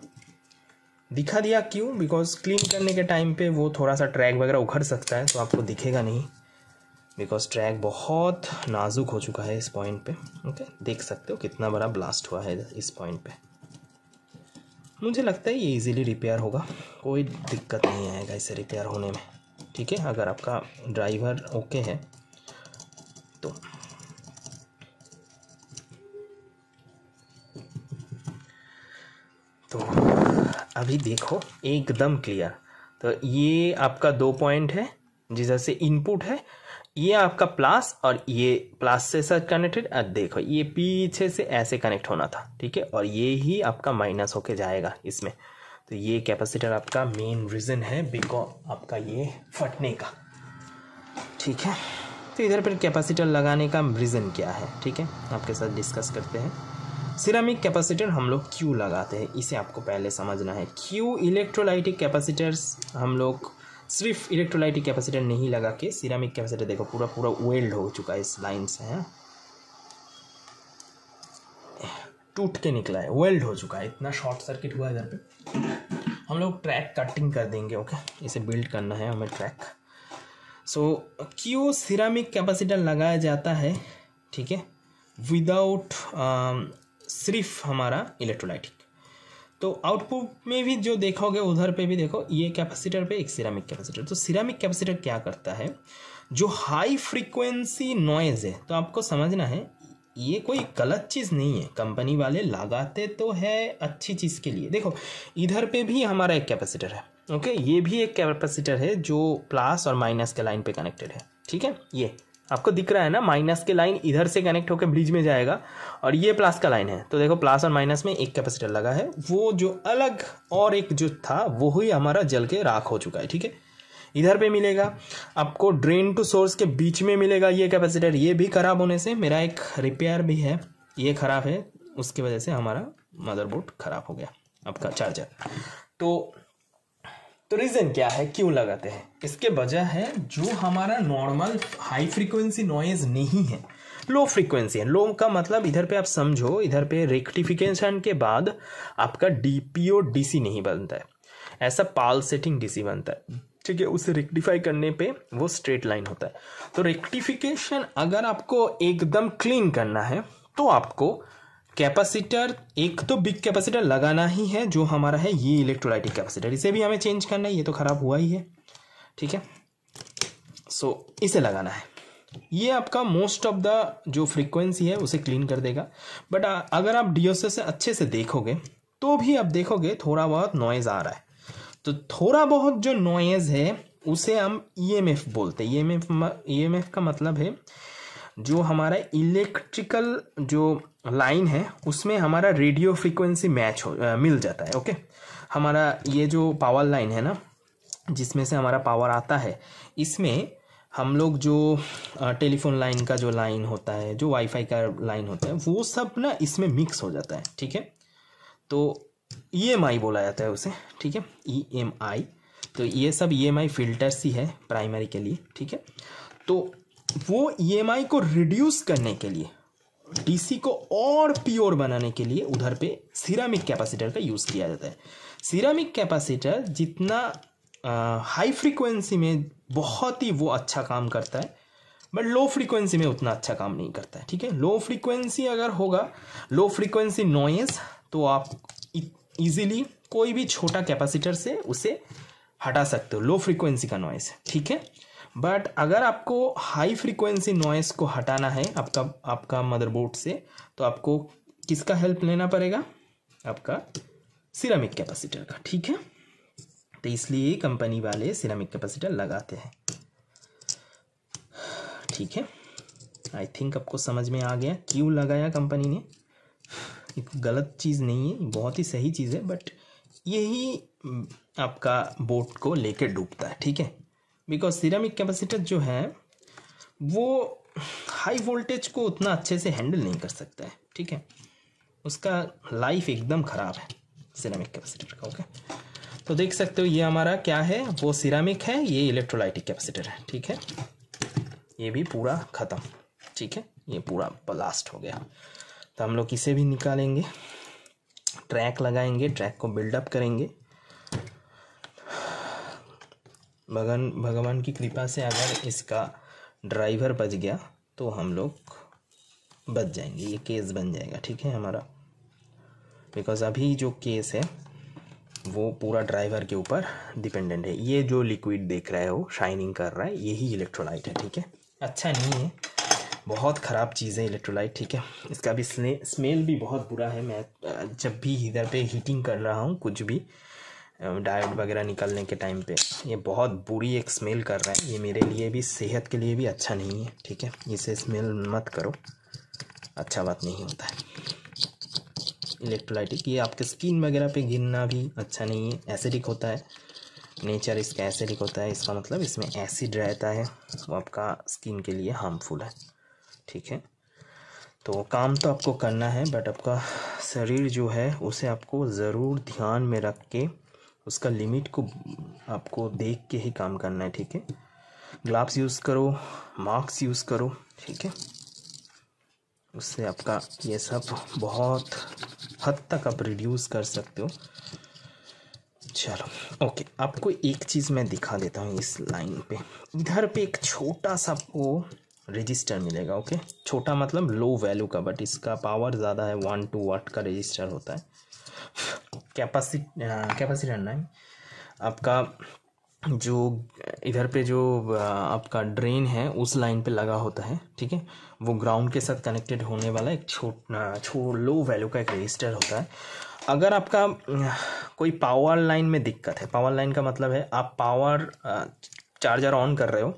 दिखा दिया क्यों, बिकॉज क्लीन करने के टाइम पे वो थोड़ा सा ट्रैक वगैरह उखड़ सकता है तो आपको दिखेगा नहीं, बिकॉज ट्रैक बहुत नाजुक हो चुका है इस पॉइंट पे, ओके देख सकते हो कितना बड़ा ब्लास्ट हुआ है इस पॉइंट पे, मुझे लगता है ये इजीली रिपेयर होगा, कोई दिक्कत नहीं आएगा इसे रिपेयर होने में, ठीक है अगर आपका ड्राइवर ओके है तो। अभी देखो एकदम क्लियर, तो ये आपका 2 पॉइंट है जिधर से इनपुट है, ये आपका प्लस और ये प्लस से सर कनेक्टेड, और देखो ये पीछे से ऐसे कनेक्ट होना था, ठीक है और ये ही आपका माइनस होके जाएगा इसमें, तो ये कैपेसिटर आपका मेन रीज़न है बिकॉज आपका ये फटने का, ठीक है। तो इधर पर कैपेसिटर लगाने का रीज़न क्या है, ठीक है आपके साथ डिस्कस करते हैं। सिरेमिक कैपेसिटर हम लोग क्यों लगाते हैं इसे आपको पहले समझना है, क्यों इलेक्ट्रोलाइटिक कैपेसिटर्स हम लोग सिर्फ इलेक्ट्रोलाइटिक कैपेसिटर नहीं लगा के सिरेमिक कैपेसिटर, देखो पूरा वेल्ड हो चुका है इस लाइन से, है टूट के निकला है, वेल्ड हो चुका है, इतना शॉर्ट सर्किट हुआ है इधर पे, हम लोग ट्रैक कटिंग कर देंगे, ओके इसे बिल्ड करना है हमें ट्रैक। सो क्यों सिरेमिक कैपेसिटर लगाया जाता है, ठीक है विदाउट सिर्फ हमारा इलेक्ट्रोलाइटिक, तो आउटपुट में भी जो देखोगे उधर पे भी देखो, ये कैपेसिटर पे एक सिरामिक कैपेसिटर। तो सिरामिक कैपेसिटर क्या करता है, जो हाई फ्रीक्वेंसी नॉइज़ है, तो आपको समझना है ये कोई गलत चीज़ नहीं है, कंपनी वाले लगाते तो है अच्छी चीज़ के लिए। देखो इधर पे भी हमारा एक कैपेसिटर है, ओके, ये भी एक कैपेसिटर है जो प्लस और माइनस के लाइन पे कनेक्टेड है, ठीक है। ये आपको दिख रहा है ना, माइनस के लाइन इधर से कनेक्ट होकर ब्रिज में जाएगा और ये प्लस का लाइन है। तो देखो प्लस और माइनस में एक कैपेसिटर लगा है, वो जो अलग और एक जो था वो ही हमारा जल के राख हो चुका है, ठीक है। इधर पे मिलेगा आपको ड्रेन टू सोर्स के बीच में मिलेगा ये कैपेसिटर, ये भी खराब होने से, मेरा एक रिपेयर भी है, ये खराब है, उसकी वजह से हमारा मदरबोर्ड खराब हो गया आपका चार्जर। तो रीज़न क्या है, क्यों लगाते हैं, इसके वजह है जो हमारा नॉर्मल हाई फ्रीक्वेंसी नॉइज़ नहीं है, लो फ्रीक्वेंसी है। लो का मतलब इधर पे आप समझो, इधर पे रेक्टिफिकेशन के बाद आपका डीपीओ डीसी नहीं बनता है, ऐसा पल्सेटिंग डीसी बनता है, ठीक है। उसे रेक्टिफाई करने पे वो स्ट्रेट लाइन होता है। तो रेक्टिफिकेशन अगर आपको एकदम क्लीन करना है तो आपको कैपेसिटर, एक तो बिग कैपेसिटर लगाना ही है, जो हमारा है ये इलेक्ट्रोलाइटिक कैपेसिटर, इसे भी हमें चेंज करना है, ये तो खराब हुआ ही है, ठीक है। सो इसे लगाना है, ये आपका मोस्ट ऑफ द जो फ्रीक्वेंसी है उसे क्लीन कर देगा। बट अगर आप डीओएसओ से अच्छे से देखोगे तो भी आप देखोगे थोड़ा बहुत नॉइज़ आ रहा है। तो थोड़ा बहुत जो नॉइज़ है उसे हम ईएमएफ बोलते हैं। ईएमएफ का मतलब है जो हमारा इलेक्ट्रिकल जो लाइन है उसमें हमारा रेडियो फ्रीक्वेंसी मैच मिल जाता है, ओके। हमारा ये जो पावर लाइन है ना, जिसमें से हमारा पावर आता है, इसमें हम लोग जो टेलीफोन लाइन का जो लाइन होता है, जो वाईफाई का लाइन होता है, वो सब ना इसमें मिक्स हो जाता है, ठीक है। तो EMI बोला जाता है उसे, ठीक है, EMI। तो ये सब EMI फिल्टर्स ही है प्राइमरी के लिए, ठीक है। तो वो EMI को रिड्यूस करने के लिए, डीसी को और प्योर बनाने के लिए उधर पे सिरामिक कैपेसिटर का यूज़ किया जाता है। सिरामिक कैपेसिटर जितना हाई फ्रीक्वेंसी में बहुत ही वो अच्छा काम करता है, बट लो फ्रीक्वेंसी में उतना अच्छा काम नहीं करता है, ठीक है। लो फ्रीक्वेंसी अगर होगा, लो फ्रीक्वेंसी नॉइज़, तो आप इजीली कोई भी छोटा कैपेसिटर से उसे हटा सकते हो, लो फ्रीक्वेंसी का नॉइज़, ठीक है। बट अगर आपको हाई फ्रीक्वेंसी नॉइज़ को हटाना है आपका मदरबोर्ड से, तो आपको किसका हेल्प लेना पड़ेगा, आपका सिरामिक कैपेसिटर का, ठीक है। तो इसलिए कंपनी वाले सिरामिक कैपेसिटर लगाते हैं, ठीक है। आई थिंक आपको समझ में आ गया क्यों लगाया कंपनी ने, गलत चीज़ नहीं है, बहुत ही सही चीज़ है, बट यही आपका बोट को लेके डूबता है, ठीक है। बिकॉज सिरामिक कैपेसिटर जो है वो हाई वोल्टेज को उतना अच्छे से हैंडल नहीं कर सकता है, ठीक है। उसका लाइफ एकदम ख़राब है सिरामिक कैपेसिटर का, ओके। तो देख सकते हो ये हमारा क्या है, वो सिरामिक है, ये इलेक्ट्रोलाइटिक कैपेसिटर है, ठीक है। ये भी पूरा ख़त्म, ठीक है, ये पूरा ब्लास्ट हो गया। तो हम लोग इसे भी निकालेंगे, ट्रैक लगाएंगे, ट्रैक को बिल्डअप करेंगे। भगवान की कृपा से अगर इसका ड्राइवर बच गया तो हम लोग बच जाएंगे, ये केस बन जाएगा, ठीक है हमारा। बिकॉज़ अभी जो केस है वो पूरा ड्राइवर के ऊपर डिपेंडेंट है। ये जो लिक्विड देख रहे हो शाइनिंग कर रहा है, यही इलेक्ट्रोलाइट है, ठीक है। अच्छा नहीं है, बहुत ख़राब चीज़ है इलेक्ट्रोलाइट, ठीक है। इसका भी स्मेल भी बहुत बुरा है। मैं जब भी इधर पे हीटिंग कर रहा हूँ, कुछ भी डायोड वगैरह निकलने के टाइम पे, ये बहुत बुरी एक स्मेल कर रहा है। ये मेरे लिए भी, सेहत के लिए भी अच्छा नहीं है, ठीक है। इसे स्मेल मत करो, अच्छा बात नहीं होता है इलेक्ट्रोलाइटिक। ये आपके स्किन वगैरह पर गिरना भी अच्छा नहीं है, एसिडिक होता है, नेचर इसका एसिडिक होता है, इसका मतलब इसमें एसिड रहता है, वो आपका स्किन के लिए हार्मफुल है, ठीक है। तो काम तो आपको करना है, बट आपका शरीर जो है उसे आपको ज़रूर ध्यान में रख के, उसका लिमिट को आपको देख के ही काम करना है, ठीक है। ग्लव्स यूज़ करो, मास्क यूज़ करो, ठीक है। उससे आपका ये सब बहुत हद तक आप रिड्यूस कर सकते हो। चलो ओके, आपको एक चीज़ मैं दिखा देता हूँ। इस लाइन पे इधर पे एक छोटा सा वो रजिस्टर मिलेगा, ओके। छोटा मतलब लो वैल्यू का, बट इसका पावर ज़्यादा है, 1-2 वाट का रजिस्टर होता है। कैपेसिटर नहीं, आपका जो इधर पे जो आपका ड्रेन है उस लाइन पे लगा होता है, ठीक है। वो ग्राउंड के साथ कनेक्टेड होने वाला एक लो वैल्यू का एक रजिस्टर होता है। अगर आपका कोई पावर लाइन में दिक्कत है, पावर लाइन का मतलब है आप पावर चार्जर ऑन कर रहे हो,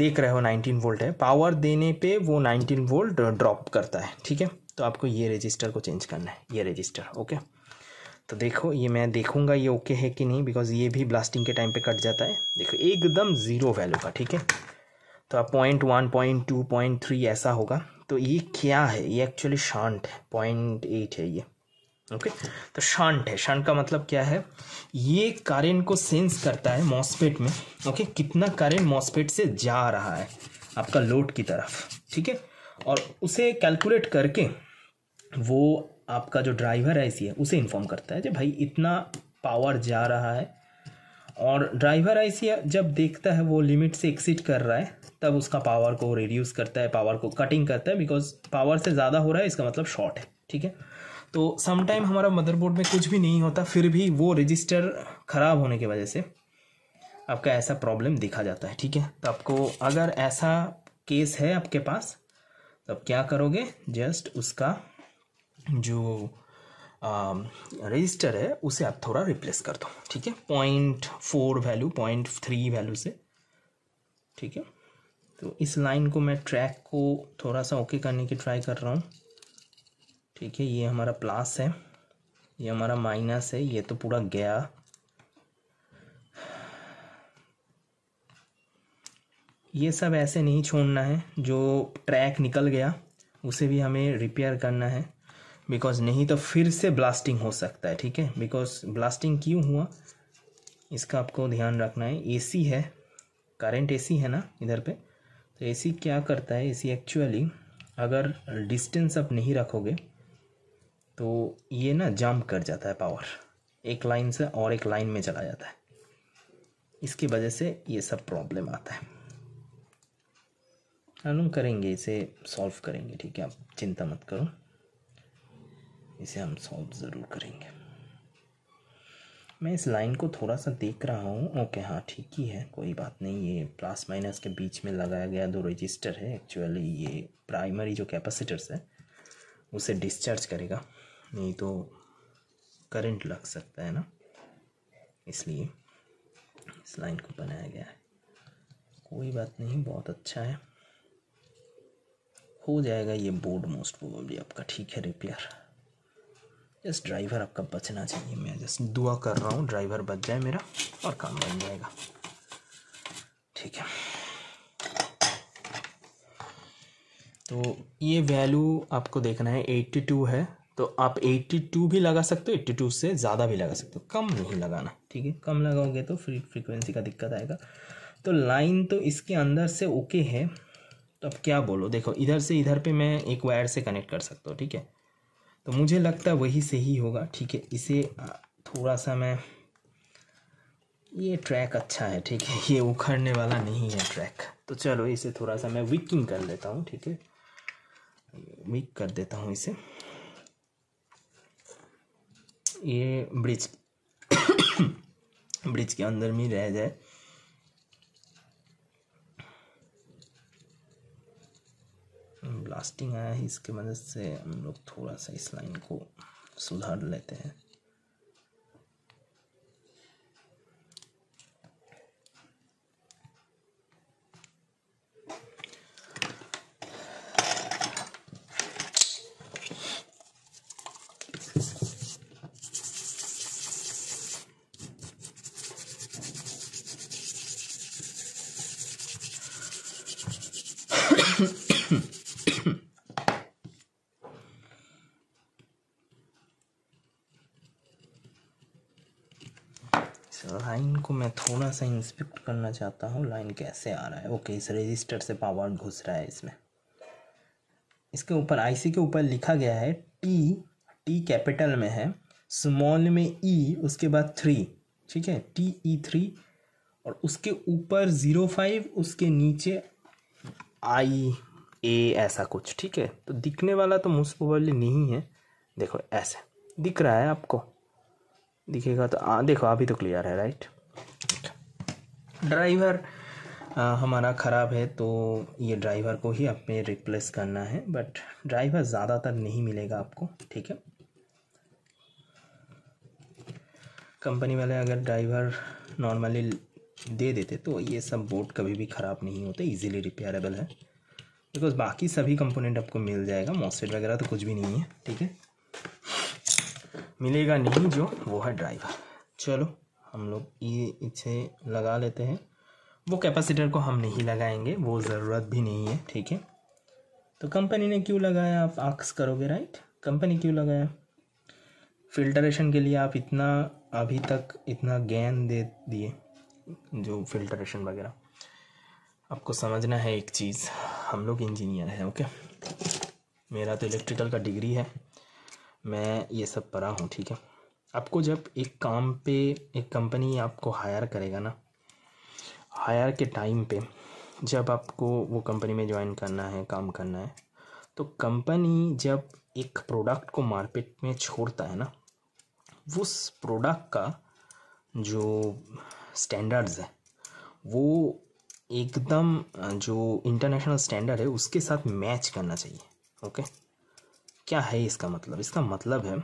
देख रहे हो 19 वोल्ट है, पावर देने पे वो 19 वोल्ट ड्रॉप करता है, ठीक है। तो आपको ये रजिस्टर को चेंज करना है, ये रजिस्टर, ओके। तो देखो ये मैं देखूंगा ये ओके है कि नहीं, बिकॉज ये भी ब्लास्टिंग के टाइम पे कट जाता है। देखो एकदम ज़ीरो वैल्यू का, ठीक है। तो आप 0.1 0.2 0.3 ऐसा होगा। तो ये क्या है, ये एक्चुअली शांट है, 0.8 है ये, ओके। तो शांट है, शांट का मतलब क्या है, ये करंट को सेंस करता है मॉस्फेट में, ओके। कितना करंट मॉस्फेट से जा रहा है आपका लोड की तरफ, ठीक है। और उसे कैलकुलेट करके वो आपका जो ड्राइवर है IC है उसे इन्फॉर्म करता है कि भाई इतना पावर जा रहा है। और ड्राइवर IC जब देखता है वो लिमिट से एक्सीड कर रहा है, तब उसका पावर को रिड्यूस करता है, पावर को कटिंग करता है, बिकॉज पावर से ज़्यादा हो रहा है, इसका मतलब शॉर्ट है, ठीक है। तो समटाइम हमारा मदरबोर्ड में कुछ भी नहीं होता, फिर भी वो रजिस्टर ख़राब होने की वजह से आपका ऐसा प्रॉब्लम दिखा जाता है, ठीक है। तो आपको अगर ऐसा केस है आपके पास, तो आप क्या करोगे, जस्ट उसका जो रजिस्टर है उसे आप थोड़ा रिप्लेस कर दो, ठीक है। 0.4 वैल्यू 0.3 वैल्यू से, ठीक है। तो इस लाइन को मैं ट्रैक को थोड़ा सा ओके करने की ट्राई कर रहा हूँ, ठीक है। ये हमारा प्लस है, ये हमारा माइनस है, ये तो पूरा गया। ये सब ऐसे नहीं छोड़ना है, जो ट्रैक निकल गया उसे भी हमें रिपेयर करना है, बिकॉज नहीं तो फिर से ब्लास्टिंग हो सकता है, ठीक है। बिकॉज ब्लास्टिंग क्यों हुआ इसका आपको ध्यान रखना है। AC है, करंट AC है ना इधर पे, तो AC क्या करता है, AC एक्चुअली अगर डिस्टेंस आप नहीं रखोगे तो ये ना जंप कर जाता है, पावर एक लाइन से और एक लाइन में चला जाता है, इसकी वजह से ये सब प्रॉब्लम आता है। हम करेंगे इसे सॉल्व करेंगे, ठीक है, आप चिंता मत करो, इसे हम सॉल्व ज़रूर करेंगे। मैं इस लाइन को थोड़ा सा देख रहा हूँ, ओके, हाँ ठीक ही है, कोई बात नहीं। ये प्लस माइनस के बीच में लगाया गया दो रजिस्टर है, एक्चुअली ये प्राइमरी जो कैपेसिटर्स है उसे डिस्चार्ज करेगा, नहीं तो करंट लग सकता है ना, इसलिए इस लाइन को बनाया गया है। कोई बात नहीं, बहुत अच्छा है, हो जाएगा ये बोर्ड मोस्ट प्रोबेबली आपका, ठीक है, रिपेयर। जस्ट ड्राइवर आपका बचना चाहिए, मैं जस्ट दुआ कर रहा हूँ ड्राइवर बच जाए मेरा और काम बन जाएगा, ठीक है। तो ये वैल्यू आपको देखना है, 82 है, तो आप 82 भी लगा सकते हो, 82 से ज़्यादा भी लगा सकते हो, कम नहीं लगाना, ठीक है। कम लगाओगे तो फ्रीक्वेंसी का दिक्कत आएगा। तो लाइन तो इसके अंदर से ओके है, तो अब क्या बोलो, देखो इधर से इधर पे मैं एक वायर से कनेक्ट कर सकता हूँ, ठीक है। तो मुझे लगता है वही से ही होगा, ठीक है। इसे थोड़ा सा मैं, ये ट्रैक अच्छा है, ठीक है, ये उखड़ने वाला नहीं है ट्रैक। तो चलो इसे थोड़ा सा मैं वीकिंग कर लेता हूँ, ठीक है, वीक कर देता हूँ इसे। ये ब्रिज ब्रिज के अंदर में रह जाए, ब्लास्टिंग आया है, इसके मदद से हम लोग थोड़ा सा इस लाइन को सुधार लेते हैं। लाइन को मैं थोड़ा सा इंस्पेक्ट करना चाहता हूँ, लाइन कैसे आ रहा है। ओके, इस रजिस्टर से पावर घुस रहा है इसमें, इसके ऊपर IC के ऊपर लिखा गया है टी कैपिटल में है, स्मॉल में E, उसके बाद 3, ठीक है, TE3, और उसके ऊपर 05, उसके नीचे IA ऐसा कुछ, ठीक है। तो दिखने वाला तो मोस्ट प्रोबेबली नहीं है, देखो ऐसे दिख रहा है आपको, दिखेगा तो देखो अभी तो क्लियर है राइट। ड्राइवर हमारा ख़राब है तो ये ड्राइवर को ही आप में रिप्लेस करना है, बट ड्राइवर ज़्यादातर नहीं मिलेगा आपको, ठीक है। कंपनी वाले अगर ड्राइवर नॉर्मली दे देते तो ये सब बोर्ड कभी भी ख़राब नहीं होते, इजीली रिपेयरेबल है, बिकॉज बाकी सभी कंपोनेंट आपको मिल जाएगा। मॉसफेट वगैरह तो कुछ भी नहीं है, ठीक है, मिलेगा नहीं, जो वो है ड्राइवर। चलो हम लोग ये इसे लगा लेते हैं, वो कैपेसिटर को हम नहीं लगाएंगे, वो ज़रूरत भी नहीं है, ठीक है। तो कंपनी ने क्यों लगाया आप आक्स करोगे राइट, कंपनी क्यों लगाया? फिल्टरेशन के लिए आप इतना अभी तक इतना ज्ञान दे दिए, जो फिल्टरेशन वगैरह आपको समझना है। एक चीज़, हम लोग इंजीनियर हैं, ओके, मेरा तो इलेक्ट्रिकल का डिग्री है, मैं ये सब पढ़ा हूँ, ठीक है। आपको जब एक काम पे एक कंपनी आपको हायर करेगा ना, हायर के टाइम पे जब आपको वो कंपनी में ज्वाइन करना है, काम करना है, तो कंपनी जब एक प्रोडक्ट को मार्केट में छोड़ता है ना, उस प्रोडक्ट का जो स्टैंडर्ड्स है वो एकदम जो इंटरनेशनल स्टैंडर्ड है उसके साथ मैच करना चाहिए, ओके। क्या है इसका मतलब? इसका मतलब है,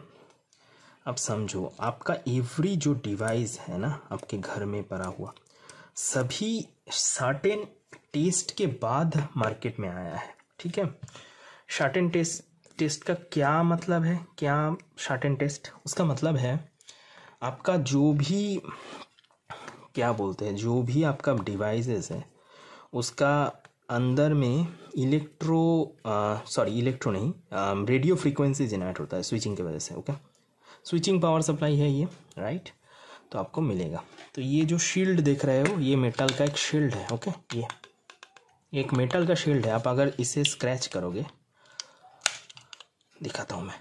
आप समझो, आपका एवरी जो डिवाइस है ना आपके घर में पड़ा हुआ, सभी सर्टेन टेस्ट के बाद मार्केट में आया है, ठीक है। सर्टेन टेस्ट का क्या मतलब है? क्या सर्टेन टेस्ट? उसका मतलब है आपका जो भी, क्या बोलते हैं, जो भी आपका डिवाइसेस है उसका अंदर में रेडियो फ्रीक्वेंसी जनरेट होता है स्विचिंग की वजह से, ओके, स्विचिंग पावर सप्लाई है ये राइट, तो आपको मिलेगा। तो ये जो शील्ड देख रहे हो ये मेटल का एक शील्ड है, ओके, ये एक मेटल का शील्ड है। आप अगर इसे स्क्रैच करोगे, दिखाता हूँ मैं,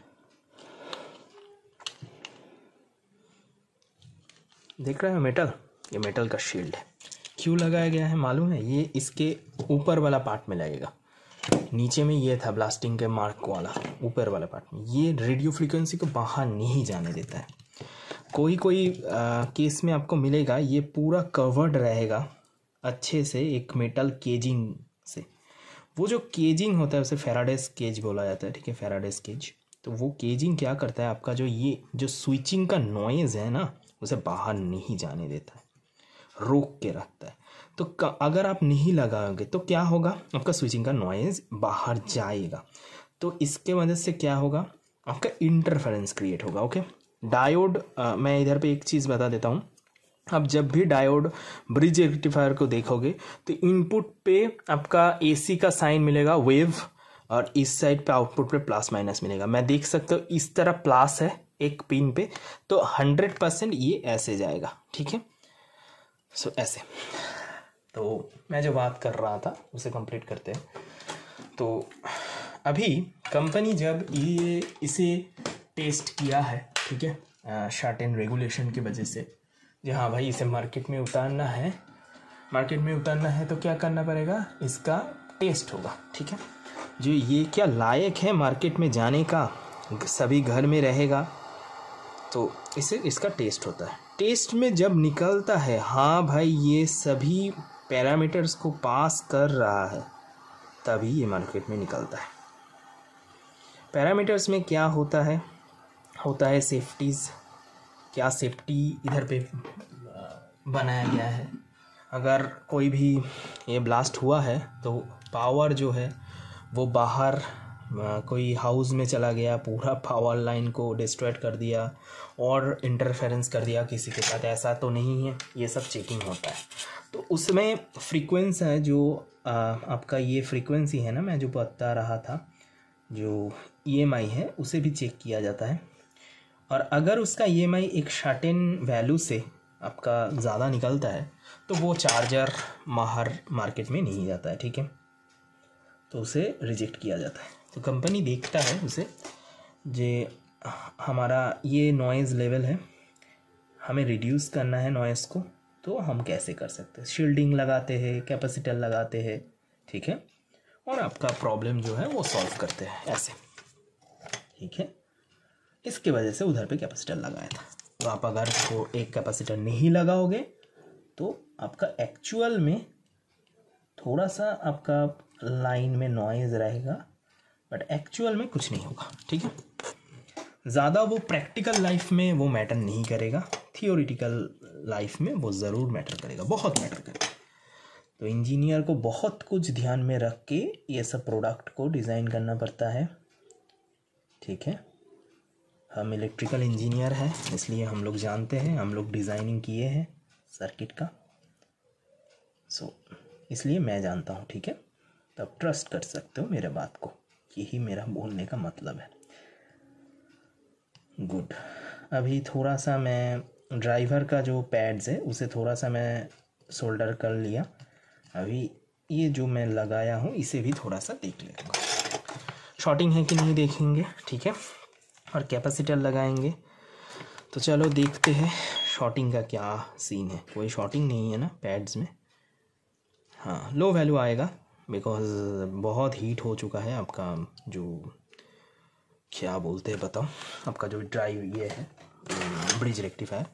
देख रहे हो मेटल, ये मेटल का शील्ड है। क्यों लगाया गया है मालूम है? ये इसके ऊपर वाला पार्ट में लगेगा, नीचे में ये था ब्लास्टिंग के मार्क वाला, ऊपर वाला पार्ट में ये रेडियो फ्रीक्वेंसी को बाहर नहीं जाने देता है। कोई केस में आपको मिलेगा ये पूरा कवर्ड रहेगा अच्छे से एक मेटल केजिंग से, वो जो केजिंग होता है उसे फैराडेस केज बोला जाता है, ठीक है, फैराडेस केज। तो वो केजिंग क्या करता है, आपका जो ये जो स्विचिंग का नॉइज़ है ना उसे बाहर नहीं जाने देता है, रोक के रखता है। तो अगर आप नहीं लगाओगे तो क्या होगा, आपका स्विचिंग का नॉइज़ बाहर जाएगा, तो इसके वजह से क्या होगा, आपका इंटरफेरेंस क्रिएट होगा, ओके। डायोड, मैं इधर पे एक चीज़ बता देता हूँ, आप जब भी डायोड ब्रिज रेक्टिफायर को देखोगे तो इनपुट पे आपका एसी का साइन मिलेगा वेव, और इस साइड पे आउटपुट पे प्लस माइनस मिलेगा। मैं देख सकता हूँ इस तरह प्लस है एक पिन पे, तो 100% ये ऐसे जाएगा, ठीक है, सो ऐसे। तो मैं जो बात कर रहा था उसे कंप्लीट करते हैं। तो अभी कंपनी जब ये इसे टेस्ट किया है, ठीक है, शार्ट एंड रेगुलेशन की वजह से, जी हाँ भाई इसे मार्केट में उतारना है, मार्केट में उतारना है तो क्या करना पड़ेगा, इसका टेस्ट होगा, ठीक है, जो ये क्या लायक है मार्केट में जाने का, सभी घर में रहेगा, तो इसे इसका टेस्ट होता है। टेस्ट में जब निकलता है, हाँ भाई ये सभी पैरामीटर्स को पास कर रहा है, तभी ये मार्केट में निकलता है। पैरामीटर्स में क्या होता है? होता है सेफ्टीज़। क्या सेफ्टी इधर पे बनाया गया है, अगर कोई भी ये ब्लास्ट हुआ है तो पावर जो है वो बाहर कोई हाउस में चला गया, पूरा पावर लाइन को डिस्ट्रॉय कर दिया और इंटरफेरेंस कर दिया किसी के साथ, ऐसा तो नहीं है, ये सब चेकिंग होता है। तो उसमें फ्रीक्वेंसी है जो आपका ये फ्रीक्वेंसी है ना, मैं जो बता रहा था, जो EMI है उसे भी चेक किया जाता है, और अगर उसका EMI एक सर्टेन वैल्यू से आपका ज़्यादा निकलता है तो वो चार्जर बाहर मार्केट में नहीं जाता है, ठीक है, तो उसे रिजेक्ट किया जाता है। तो कंपनी देखता है उसे, जे हमारा ये नॉइज़ लेवल है, हमें रिड्यूस करना है नॉइज़ को, तो हम कैसे कर सकते हैं, शील्डिंग लगाते हैं, कैपेसिटर लगाते हैं, ठीक है, और आपका प्रॉब्लम जो है वो सॉल्व करते हैं ऐसे, ठीक है। इसके वजह से उधर पे कैपेसिटर लगाया था। तो आप अगर इसको एक कैपेसिटर नहीं लगाओगे तो आपका एक्चुअल में थोड़ा सा आपका लाइन में नॉइज़ रहेगा, बट एक्चुअल में कुछ नहीं होगा। ठीक है, ज़्यादा वो प्रैक्टिकल लाइफ में वो मैटर नहीं करेगा, थियोरिटिकल लाइफ में वो ज़रूर मैटर करेगा, बहुत मैटर करेगा। तो इंजीनियर को बहुत कुछ ध्यान में रख के ये सब प्रोडक्ट को डिज़ाइन करना पड़ता है। ठीक है, हम इलेक्ट्रिकल इंजीनियर हैं इसलिए हम लोग जानते हैं, हम लोग डिज़ाइनिंग किए हैं सर्किट का, इसलिए मैं जानता हूँ। ठीक है, तो आप ट्रस्ट कर सकते हो मेरे बात को, यही मेरा बोलने का मतलब है। गुड, अभी थोड़ा सा मैं ड्राइवर का जो पैड्स है उसे थोड़ा सा मैं सोल्डर कर लिया। अभी ये जो मैं लगाया हूँ इसे भी थोड़ा सा देख लेंगे, शॉर्टिंग है कि नहीं देखेंगे। ठीक है, और कैपेसिटर लगाएंगे। तो चलो देखते हैं शॉर्टिंग का क्या सीन है। कोई शॉर्टिंग नहीं है ना पैड्स में? हाँ, लो वैल्यू आएगा बिकॉज़ बहुत हीट हो चुका है आपका, जो क्या बोलते हैं बताओ, आपका जो ड्राइव ये है ब्रिज रेक्टिफायर,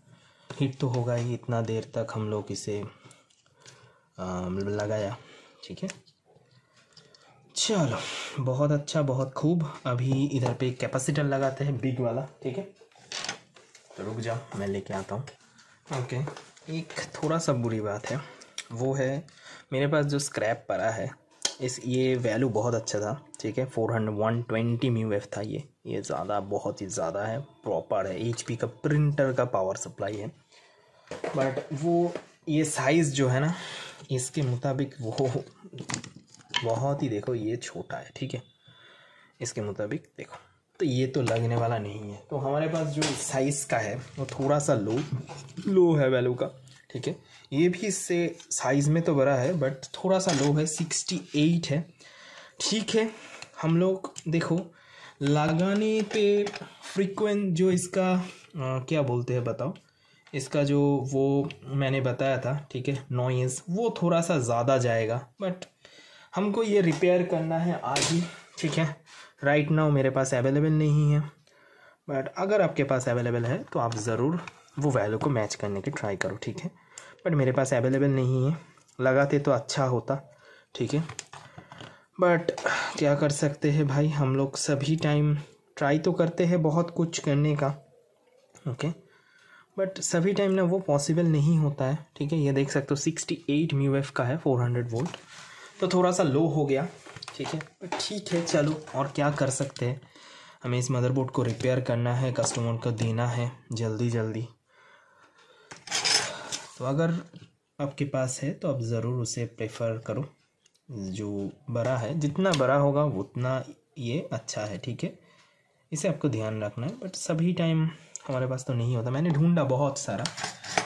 हीट तो होगा ही। इतना देर तक हम लोग इसे लगाया। ठीक है, चलो बहुत अच्छा, बहुत खूब। अभी इधर पे कैपेसिटर लगाते हैं बिग वाला। ठीक है, तो रुक जाओ मैं लेके आता हूँ। ओके, एक थोड़ा सा बुरी बात है, वो है मेरे पास जो स्क्रैप पड़ा है इस, ये वैल्यू बहुत अच्छा था। ठीक है, 420 μF था ये ज़्यादा, बहुत ही ज़्यादा है, प्रॉपर है, HP का प्रिंटर का पावर सप्लाई है। बट वो ये साइज़ जो है ना इसके मुताबिक वो बहुत ही, देखो ये छोटा है। ठीक है, इसके मुताबिक देखो तो ये तो लगने वाला नहीं है। तो हमारे पास जो साइज़ का है वो थोड़ा सा लो है वैल्यू का। ठीक है, ये भी इससे साइज़ में तो बड़ा है बट थोड़ा सा लो है, 68 है। ठीक है, हम लोग देखो लगाने पे फ्रीक्वेंट जो इसका क्या बोलते हैं बताओ, इसका जो वो मैंने बताया था। ठीक है, नॉइज़ वो थोड़ा सा ज़्यादा जाएगा, बट हमको ये रिपेयर करना है आज ही। ठीक है, राइट नाउ मेरे पास अवेलेबल नहीं है, बट अगर आपके पास अवेलेबल है तो आप ज़रूर वो वैल्यू को मैच करने की ट्राई करो। ठीक है, बट मेरे पास अवेलेबल नहीं है, लगाते तो अच्छा होता। ठीक है, बट क्या कर सकते हैं भाई, हम लोग सभी टाइम ट्राई तो करते हैं बहुत कुछ करने का। ओके, बट सभी टाइम ना वो पॉसिबल नहीं होता है। ठीक है, ये देख सकते हो 68 μF का है, 400 वोल्ट, तो थोड़ा सा लो हो गया। ठीक है, ठीक है, चलो और क्या कर सकते हैं, हमें इस मदरबोर्ड को रिपेयर करना है, कस्टमर को देना है जल्दी जल्दी। तो अगर आपके पास है तो आप ज़रूर उसे प्रेफर करो जो बड़ा है, जितना बड़ा होगा उतना ये अच्छा है। ठीक है, इसे आपको ध्यान रखना है, बट सभी टाइम हमारे पास तो नहीं होता। मैंने ढूंढा बहुत सारा,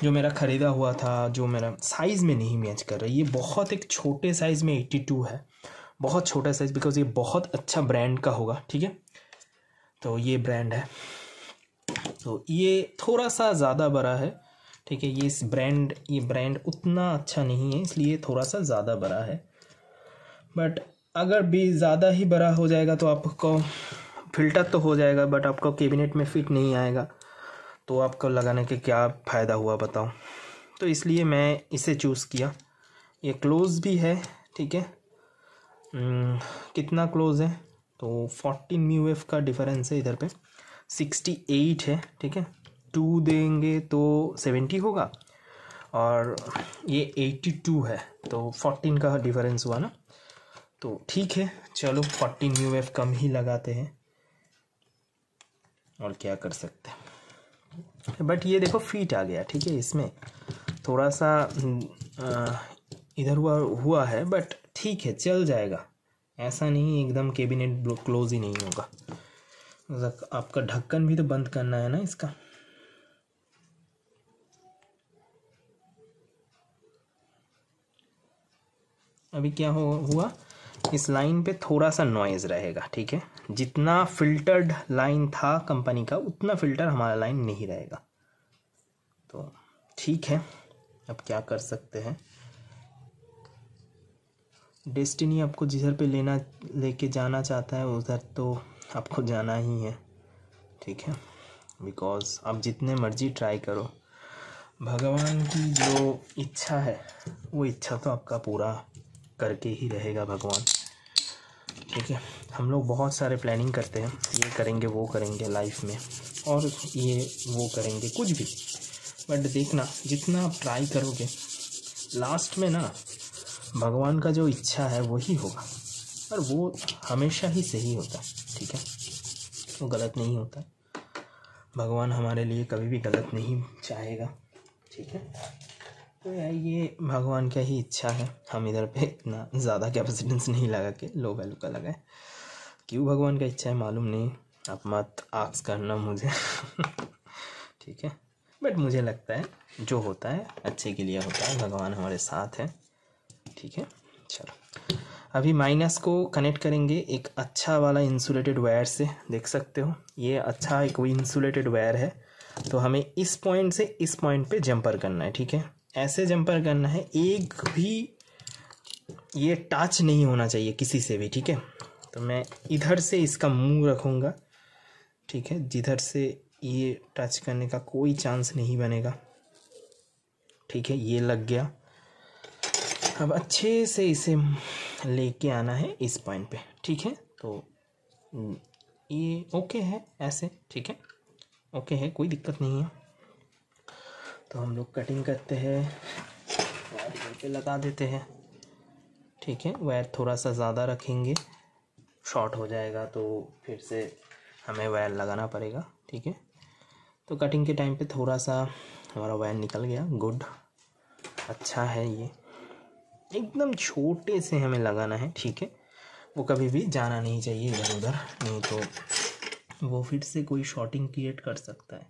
जो मेरा ख़रीदा हुआ था जो मेरा साइज़ में नहीं मैच कर रहा है। ये बहुत एक छोटे साइज़ में 82 है, बहुत छोटा साइज़, बिकॉज ये बहुत अच्छा ब्रांड का होगा। ठीक है, तो ये ब्रांड है तो ये थोड़ा सा ज़्यादा बड़ा है। ठीक है, ये इस ब्रांड, ये ब्रांड उतना अच्छा नहीं है इसलिए थोड़ा सा ज़्यादा बड़ा है, बट अगर भी ज़्यादा ही बड़ा हो जाएगा तो आपको फ़िल्टर तो हो जाएगा बट आपको कैबिनेट में फिट नहीं आएगा, तो आपको लगाने के क्या फ़ायदा हुआ बताओ। तो इसलिए मैं इसे चूज़ किया। ये क्लोज़ भी है। ठीक है, कितना क्लोज़ है, तो 14 μF का डिफरेंस है, इधर पे 68 है। ठीक है, 2 देंगे तो 70 होगा, और ये 82 है तो 14 का डिफरेंस हुआ ना। तो ठीक है, चलो 14 μF कम ही लगाते हैं, और क्या कर सकते हैं। बट ये देखो फीट आ गया। ठीक है, इसमें थोड़ा सा इधर हुआ है, बट ठीक है चल जाएगा, ऐसा नहीं एकदम कैबिनेट क्लोज ही नहीं होगा। आपका ढक्कन भी तो बंद करना है ना इसका। अभी क्या हुआ, इस लाइन पे थोड़ा सा नॉइज़ रहेगा। ठीक है, जितना फिल्टर्ड लाइन था कंपनी का उतना फिल्टर हमारा लाइन नहीं रहेगा, तो ठीक है अब क्या कर सकते हैं। डेस्टिनी आपको जिधर पे लेके जाना चाहता है उधर तो आपको जाना ही है। ठीक है, बिकॉज़ आप जितने मर्जी ट्राई करो, भगवान की जो इच्छा है वो इच्छा तो आपका पूरा करके ही रहेगा भगवान। ठीक है, हम लोग बहुत सारे प्लानिंग करते हैं, ये करेंगे वो करेंगे लाइफ में और ये वो करेंगे कुछ भी, बट देखना जितना आप ट्राई करोगे लास्ट में ना भगवान का जो इच्छा है वही होगा, और वो हमेशा ही सही होता है। ठीक है, वो गलत नहीं होता, भगवान हमारे लिए कभी भी गलत नहीं चाहेगा। ठीक है, तो यार ये भगवान का ही इच्छा है, हम इधर पे इतना ज़्यादा कैपेसिटेंस नहीं लगा के लो वैल्यू का लगाए, क्यों भगवान का इच्छा है मालूम नहीं, आप मत आस्क करना मुझे। ठीक है, बट मुझे लगता है जो होता है अच्छे के लिए होता है, भगवान हमारे साथ है। ठीक है, चलो अभी माइनस को कनेक्ट करेंगे एक अच्छा वाला इंसुलेटेड वायर से, देख सकते हो ये अच्छा एक इंसुलेटेड वायर है, तो हमें इस पॉइंट से इस पॉइंट पे जंपर करना है। ठीक है, ऐसे जंपर करना है, एक भी ये टच नहीं होना चाहिए किसी से भी। ठीक है, तो मैं इधर से इसका मुंह रखूँगा। ठीक है, जिधर से ये टच करने का कोई चांस नहीं बनेगा। ठीक है, ये लग गया, अब अच्छे से इसे लेके आना है इस पॉइंट पे। ठीक है, तो ये ओके है ऐसे, ठीक है ओके है, कोई दिक्कत नहीं है। तो हम लोग कटिंग करते हैं, वायर घर पे लगा देते हैं। ठीक है, वायर थोड़ा सा ज़्यादा रखेंगे, शॉर्ट हो जाएगा तो फिर से हमें वायर लगाना पड़ेगा। ठीक है, तो कटिंग के टाइम पे थोड़ा सा हमारा वायर निकल गया, गुड, अच्छा है, ये एकदम छोटे से हमें लगाना है। ठीक है, वो कभी भी जाना नहीं चाहिए इधर उधर, नहीं तो वो फिर से कोई शॉर्टिंग क्रिएट कर सकता है।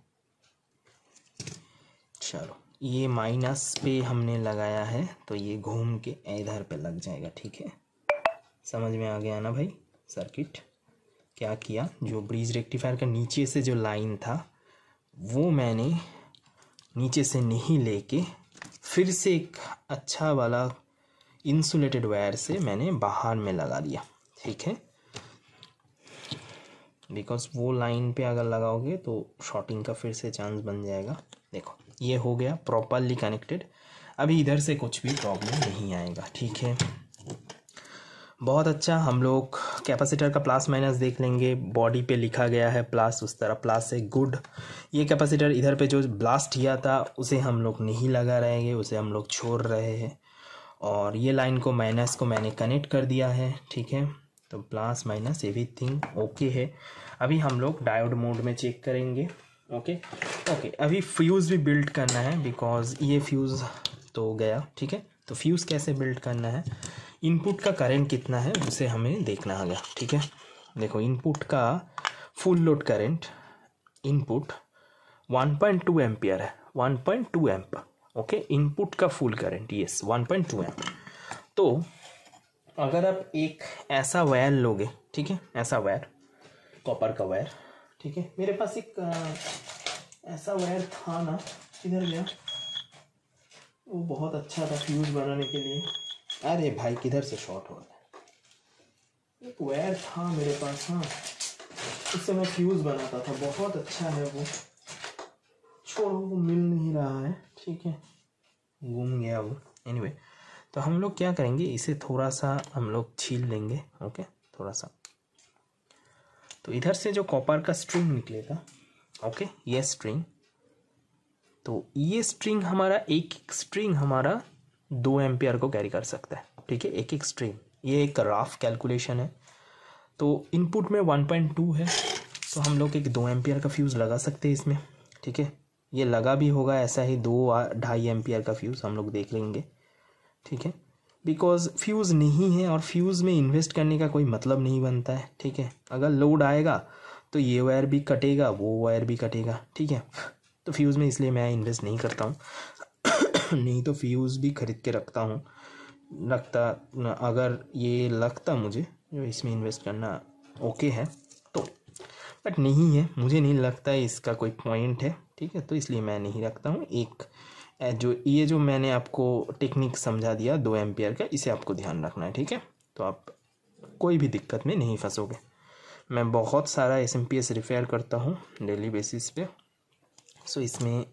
चलो ये माइनस पे हमने लगाया है, तो ये घूम के इधर पे लग जाएगा। ठीक है, समझ में आ गया ना भाई सर्किट, क्या किया, जो ब्रिज रेक्टिफायर का नीचे से जो लाइन था वो मैंने नीचे से नहीं लेके फिर से एक अच्छा वाला इंसुलेटेड वायर से मैंने बाहर में लगा दिया। ठीक है, बिकॉज़ वो लाइन पे अगर लगाओगे तो शॉर्टिंग का फिर से चांस बन जाएगा। देखो ये हो गया प्रॉपरली कनेक्टेड, अभी इधर से कुछ भी प्रॉब्लम नहीं आएगा। ठीक है, बहुत अच्छा। हम लोग कैपेसिटर का प्लस माइनस देख लेंगे, बॉडी पे लिखा गया है प्लस, उस तरह प्लस है, गुड। ये कैपेसिटर इधर पे जो ब्लास्ट किया था उसे हम लोग नहीं लगा रहेंगे, उसे हम लोग छोड़ रहे हैं, और ये लाइन को माइनस को मैंने कनेक्ट कर दिया है। ठीक है, तो प्लस माइनस एवरीथिंग ओके है। अभी हम लोग डायोड मोड में चेक करेंगे। ओके ओके, अभी फ्यूज़ भी बिल्ड करना है, बिकॉज़ ये फ्यूज़ तो गया। ठीक है, तो फ्यूज़ कैसे बिल्ड करना है, इनपुट का करंट कितना है उसे हमें देखना होगा। ठीक है, देखो इनपुट का full load current input 1.2 ampere है, 1.2 एम्प। ओके, इनपुट का फुल करंट यस 1.2 एम्प। तो अगर आप एक ऐसा वायर लोगे, ठीक है, ऐसा वायर कॉपर का वायर, ठीक है, मेरे पास एक ऐसा वायर था ना, किधर गया वो, बहुत अच्छा था फ्यूज़ बनाने के लिए। अरे भाई किधर से शॉर्ट हो रहा है, एक वायर था मेरे पास हाँ, उससे मैं फ्यूज़ बनाता था, बहुत अच्छा है वो, छोड़ो वो मिल नहीं रहा है। ठीक है, घूम गया वो, एनीवे, तो हम लोग क्या करेंगे, इसे थोड़ा सा हम लोग छील लेंगे। ओके, थोड़ा सा, तो इधर से जो कॉपर का स्ट्रिंग निकलेगा, ओके ये स्ट्रिंग, तो ये स्ट्रिंग हमारा एक स्ट्रिंग हमारा 2 एम्पियर को कैरी कर सकता है। ठीक है, एक एक स्ट्रिंग, ये एक राफ कैलकुलेशन है। तो इनपुट में 1.2 है, तो हम लोग एक 2 एम्पियर का फ्यूज़ लगा सकते हैं इसमें। ठीक है, ये लगा भी होगा ऐसा ही 2.5 एम्पियर का फ्यूज़ हम लोग देख लेंगे। ठीक है, बिकॉज़ फ्यूज़ नहीं है और फ्यूज़ में इन्वेस्ट करने का कोई मतलब नहीं बनता है। ठीक है, अगर लोड आएगा तो ये वायर भी कटेगा वो वायर भी कटेगा। ठीक है, तो फ्यूज़ में इसलिए मैं इन्वेस्ट नहीं करता हूँ, नहीं तो फ्यूज़ भी ख़रीद के रखता हूँ, लगता अगर ये लगता मुझे जो इसमें इन्वेस्ट करना ओके है तो, बट नहीं है, मुझे नहीं लगता है इसका कोई पॉइंट है। ठीक है, तो इसलिए मैं नहीं रखता हूँ। एक जो ये जो मैंने आपको टेक्निक समझा दिया 2 एम्पियर का, इसे आपको ध्यान रखना है। ठीक है, तो आप कोई भी दिक्कत में नहीं फंसोगे। मैं बहुत सारा एसएमपीएस रिपेयर करता हूँ डेली बेसिस पे, सो इसमें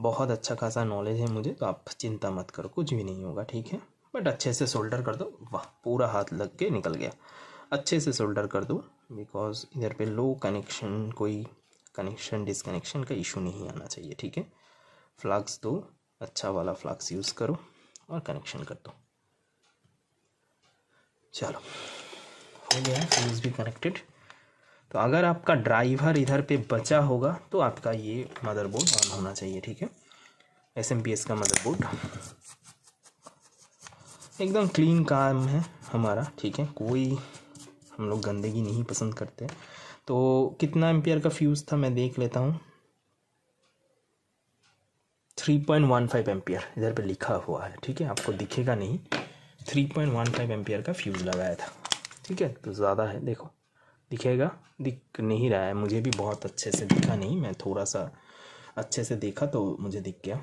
बहुत अच्छा खासा नॉलेज है मुझे, तो आप चिंता मत करो, कुछ भी नहीं होगा, ठीक है। बट अच्छे से सोल्डर कर दो, वाह पूरा हाथ लग के निकल गया, अच्छे से सोल्डर कर दो, बिकॉज इधर पे लो कनेक्शन, कोई कनेक्शन डिसकनेक्शन का इशू नहीं आना चाहिए, ठीक है। फ्लक्स दो, अच्छा वाला फ्लक्स यूज़ करो और कनेक्शन कर दो। चलो हो गया फ्यूज़ भी कनेक्टेड। तो अगर आपका ड्राइवर इधर पे बचा होगा तो आपका ये मदरबोर्ड ऑन होना चाहिए, ठीक है। एसएमपीएस का मदरबोर्ड एकदम क्लीन काम है हमारा, ठीक है, कोई हम लोग गंदगी नहीं पसंद करते। तो कितना एम्पियर का फ्यूज़ था मैं देख लेता हूँ, 3.15 एम्पियर इधर पे लिखा हुआ है, ठीक है, आपको दिखेगा नहीं, 3.15 एम्पियर का फ्यूज़ लगाया था, ठीक है। तो ज़्यादा है, देखो दिखेगा, दिख नहीं रहा है, मुझे भी बहुत अच्छे से दिखा नहीं, मैं थोड़ा सा अच्छे से देखा तो मुझे दिख गया।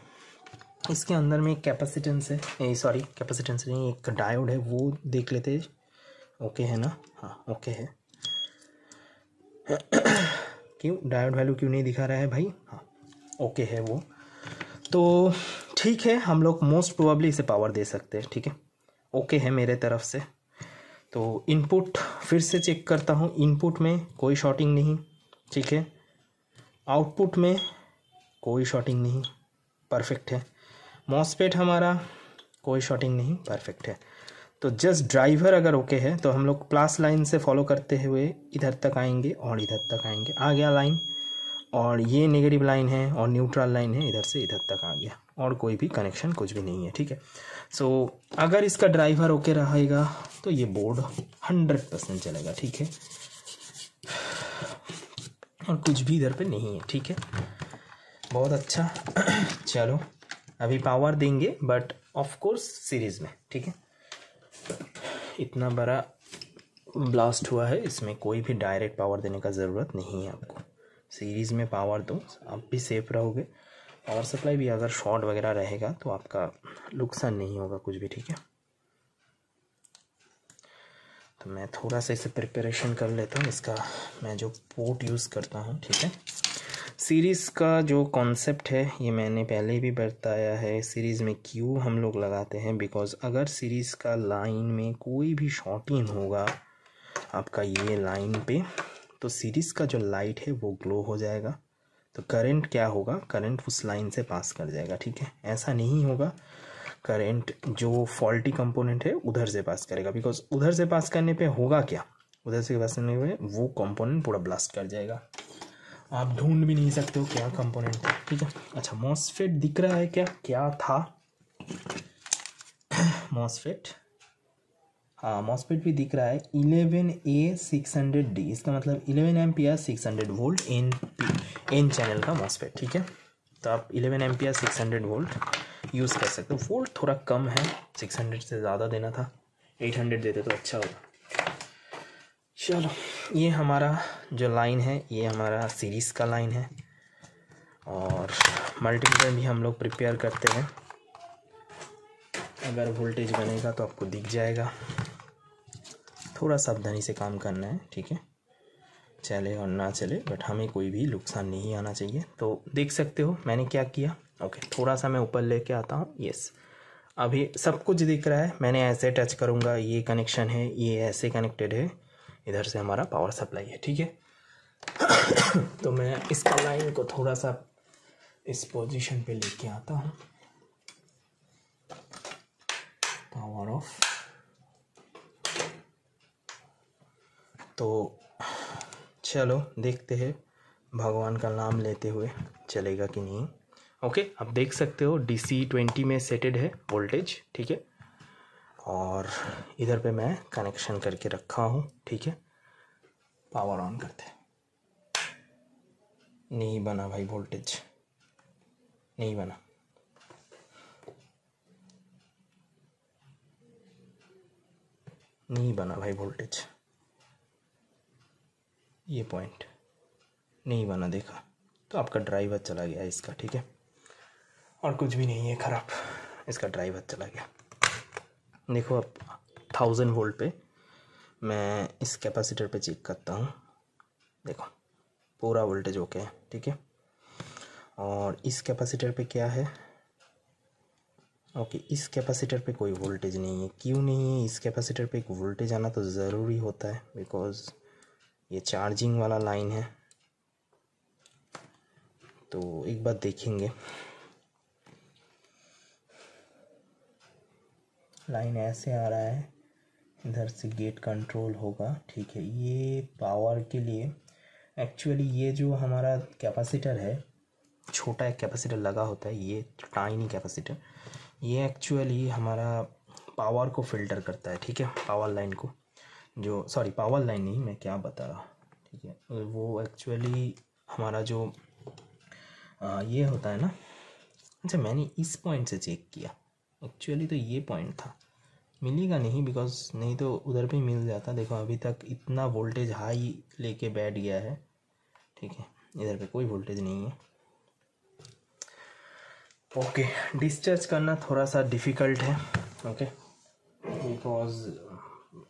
इसके अंदर में एक कैपेसिटेंस है, सॉरी कैपेसिटेंस नहीं, एक डायोड है, वो देख लेते, ओके है ना, हाँ ओके है। क्यों डायोड वैल्यू क्यों नहीं दिखा रहा है भाई, हाँ ओके है वो, तो ठीक है, हम लोग मोस्ट प्रोबेबली इसे पावर दे सकते हैं, ठीक है, ओके है मेरे तरफ से। तो इनपुट फिर से चेक करता हूँ, इनपुट में कोई शॉर्टिंग नहीं, ठीक है, आउटपुट में कोई शॉर्टिंग नहीं, परफेक्ट है। मॉसपेट हमारा कोई शॉर्टिंग नहीं, परफेक्ट है। तो जस्ट ड्राइवर अगर ओके है तो हम लोग प्लस लाइन से फॉलो करते हुए इधर तक आएंगे और इधर तक आएंगे, आ गया लाइन, और ये नेगेटिव लाइन है और न्यूट्रल लाइन है, इधर से इधर तक आ गया, और कोई भी कनेक्शन कुछ भी नहीं है, ठीक है। सो अगर इसका ड्राइवर ओके रहेगा तो ये बोर्ड 100% चलेगा, ठीक है, और कुछ भी इधर पे नहीं है, ठीक है, बहुत अच्छा। चलो अभी पावर देंगे बट ऑफकोर्स सीरीज़ में, ठीक है। इतना बड़ा ब्लास्ट हुआ है, इसमें कोई भी डायरेक्ट पावर देने का ज़रूरत नहीं है आपको, सीरीज़ में पावर दो, आप भी सेफ रहोगे, पावर सप्लाई भी अगर शॉर्ट वगैरह रहेगा तो आपका नुकसान नहीं होगा कुछ भी, ठीक है। तो मैं थोड़ा सा इसे प्रिपरेशन कर लेता हूँ, इसका मैं जो पोर्ट यूज़ करता हूँ, ठीक है। सीरीज़ का जो कॉन्सेप्ट है ये मैंने पहले भी बताया है, सीरीज़ में क्यों हम लोग लगाते हैं, बिकॉज़ अगर सीरीज़ का लाइन में कोई भी शॉर्टिंग होगा आपका ये लाइन पे, तो सीरीज़ का जो लाइट है वो ग्लो हो जाएगा, तो करंट क्या होगा, करंट उस लाइन से पास कर जाएगा, ठीक है। ऐसा नहीं होगा करंट जो फॉल्टी कंपोनेंट है उधर से पास करेगा, बिकॉज उधर से पास करने पे होगा क्या, उधर से पास करने पे वो कंपोनेंट पूरा ब्लास्ट कर जाएगा, आप ढूंढ भी नहीं सकते हो क्या कंपोनेंट था, ठीक है। अच्छा मॉसफेट दिख रहा है क्या, क्या था मॉसफेट, हाँ मॉसफेट भी दिख रहा है, 11A600D, इसका मतलब 11 एम्पियर 600 वोल्ट एन चैनल का मॉसफेट, ठीक है। तो आप 11 एम्पियर 600 वोल्ट यूज़ कर सकते हो, वोल्ट थोड़ा कम है, 600 से ज़्यादा देना था, 800 देते तो अच्छा होगा। चलो ये हमारा जो लाइन है ये हमारा सीरीज़ का लाइन है, और मल्टीमीटर भी हम लोग प्रिपेयर करते हैं, अगर वोल्टेज बनेगा तो आपको दिख जाएगा, थोड़ा सावधानी से काम करना है, ठीक है, चले और ना चले बट हमें कोई भी नुकसान नहीं आना चाहिए। तो देख सकते हो मैंने क्या किया, ओके थोड़ा सा मैं ऊपर लेके आता हूँ, यस अभी सब कुछ दिख रहा है, मैंने ऐसे टच करूँगा, ये कनेक्शन है, ये ऐसे कनेक्टेड है, इधर से हमारा पावर सप्लाई है, ठीक है। तो मैं इसका लाइन को थोड़ा सा इस पोजीशन पे लेके आता हूँ, पावर ऑफ, तो चलो देखते हैं भगवान का नाम लेते हुए चलेगा कि नहीं। ओके आप देख सकते हो DC 20 में सेटेड है वोल्टेज, ठीक है, और इधर पे मैं कनेक्शन करके रखा हूँ, ठीक है। पावर ऑन करते हैं, नहीं बना भाई वोल्टेज, नहीं बना, नहीं बना भाई वोल्टेज, ये पॉइंट नहीं बना, देखा तो आपका ड्राइवर चला गया इसका, ठीक है, और कुछ भी नहीं है ख़राब, इसका ड्राइवर चला गया। देखो अब 1000 वोल्ट पे मैं इस कैपेसिटर पे चेक करता हूँ, देखो पूरा वोल्टेज ओके है, ठीक है। और इस कैपेसिटर पे क्या है, ओके इस कैपेसिटर पे कोई वोल्टेज नहीं है। क्यों नहीं है? इस कैपेसिटर पे एक वोल्टेज आना तो ज़रूरी होता है, बिकॉज़ ये चार्जिंग वाला लाइन है। तो एक बात देखेंगे, लाइन ऐसे आ रहा है, इधर से गेट कंट्रोल होगा, ठीक है। ये पावर के लिए एक्चुअली ये जो हमारा कैपेसिटर है, छोटा एक कैपेसिटर लगा होता है, ये टाइनी कैपेसिटर, ये एक्चुअली हमारा पावर को फिल्टर करता है, ठीक है। पावर लाइन को जो, सॉरी पावर लाइन नहीं, मैं क्या बता रहा हूँ, ठीक है। वो एक्चुअली हमारा जो ये होता है ना, अच्छा मैंने इस पॉइंट से चेक किया, एक्चुअली तो ये पॉइंट था, मिलेगा नहीं बिकॉज नहीं तो उधर भी मिल जाता। देखो अभी तक इतना वोल्टेज हाई लेके बैठ गया है, ठीक है, इधर पे कोई वोल्टेज नहीं है। ओके डिस्चार्ज करना थोड़ा सा डिफ़िकल्ट है, ओके, बिकॉज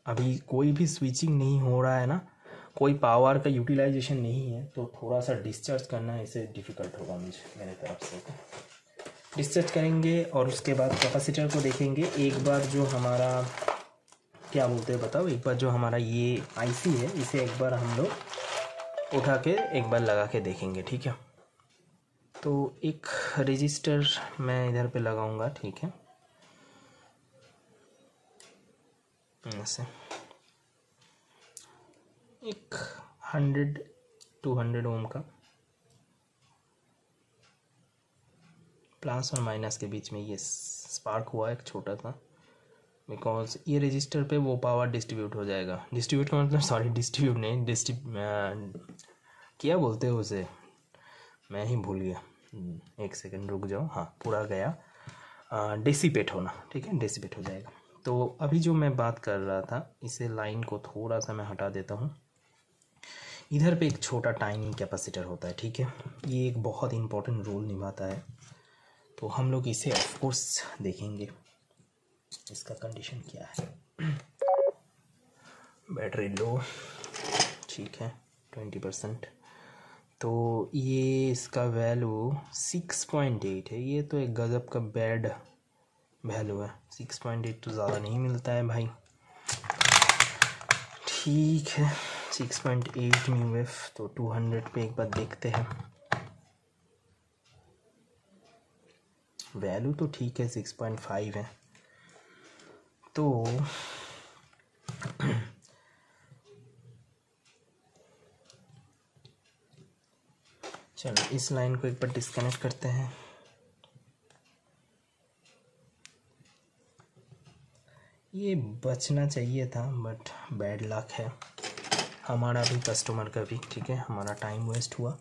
अभी कोई भी स्विचिंग नहीं हो रहा है ना, कोई पावर का यूटिलाइजेशन नहीं है, तो थोड़ा सा डिस्चार्ज करना इसे डिफ़िकल्ट होगा मुझे, मेरे तरफ से। डिस्चार्ज करेंगे और उसके बाद कैपेसिटर को देखेंगे। एक बार जो हमारा क्या बोलते हैं बताओ, एक बार जो हमारा ये आईसी है, इसे एक बार हम लोग उठा के एक बार लगा के देखेंगे, ठीक है। तो एक रजिस्टर मैं इधर पे लगाऊंगा, ठीक है, ऐसे एक 100-200 ओम का प्लस और माइनस के बीच में ये स्पार्क हुआ एक छोटा सा, बिकॉज ये रजिस्टर पे वो पावर डिस्ट्रीब्यूट हो जाएगा। डिस्ट्रीब्यूट का मतलब, सॉरी डिस्ट्रीब्यूट नहीं, क्या बोलते हो उसे, मैं ही भूल गया, एक सेकंड रुक जाओ, हाँ पूरा गया, डिसिपेट होना, ठीक है, डिसिपेट हो जाएगा। तो अभी जो मैं बात कर रहा था, इसे लाइन को थोड़ा सा मैं हटा देता हूँ। इधर पे एक छोटा टाइनी कैपेसिटर होता है, ठीक है, ये एक बहुत इंपॉर्टेंट रोल निभाता है, तो हम लोग इसे ऑफ कोर्स देखेंगे, इसका कंडीशन क्या है। बैटरी लो, ठीक है, 20%। तो ये इसका वैल्यू 6.8 है, ये तो एक गजब का बैड वैल्यू है, 6.8 तो ज़्यादा नहीं मिलता है भाई, ठीक है। 6.8 μF, तो 200 पे एक बार देखते हैं, वैल्यू तो ठीक है 6.5 है। तो चलो इस लाइन को एक बार डिस्कनेक्ट करते हैं। ये बचना चाहिए था, बट बैड लक है हमारा भी, कस्टमर का भी, ठीक है। हमारा टाइम वेस्ट हुआ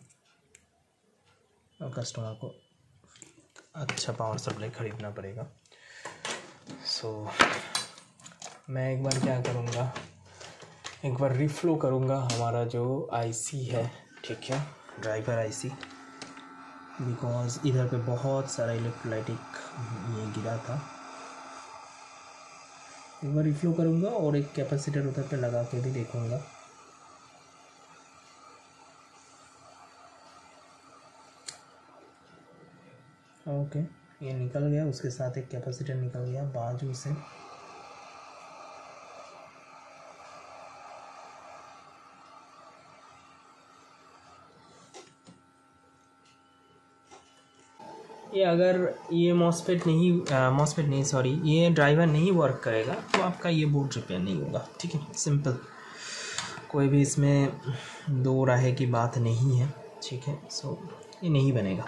और कस्टमर को अच्छा पावर सप्लाई ख़रीदना पड़ेगा। सो मैं एक बार क्या करूँगा, एक बार रिफ्लो करूँगा हमारा जो आईसी है, ठीक है, ड्राइवर आईसी, बिकॉज इधर पे बहुत सारा इलेक्ट्रोलाइटिक ये गिरा था, एक बार रिफ्लो करूँगा और एक कैपेसिटर उधर पे लगा के भी देखूँगा। ओके ये निकल गया, उसके साथ एक कैपेसिटर निकल गया बाजू से, ये अगर ये सॉरी ये ड्राइवर नहीं वर्क करेगा तो आपका ये बोर्ड रिपेयर नहीं होगा, ठीक है, सिंपल, कोई भी इसमें दो राय की बात नहीं है, ठीक है। सो ये नहीं बनेगा।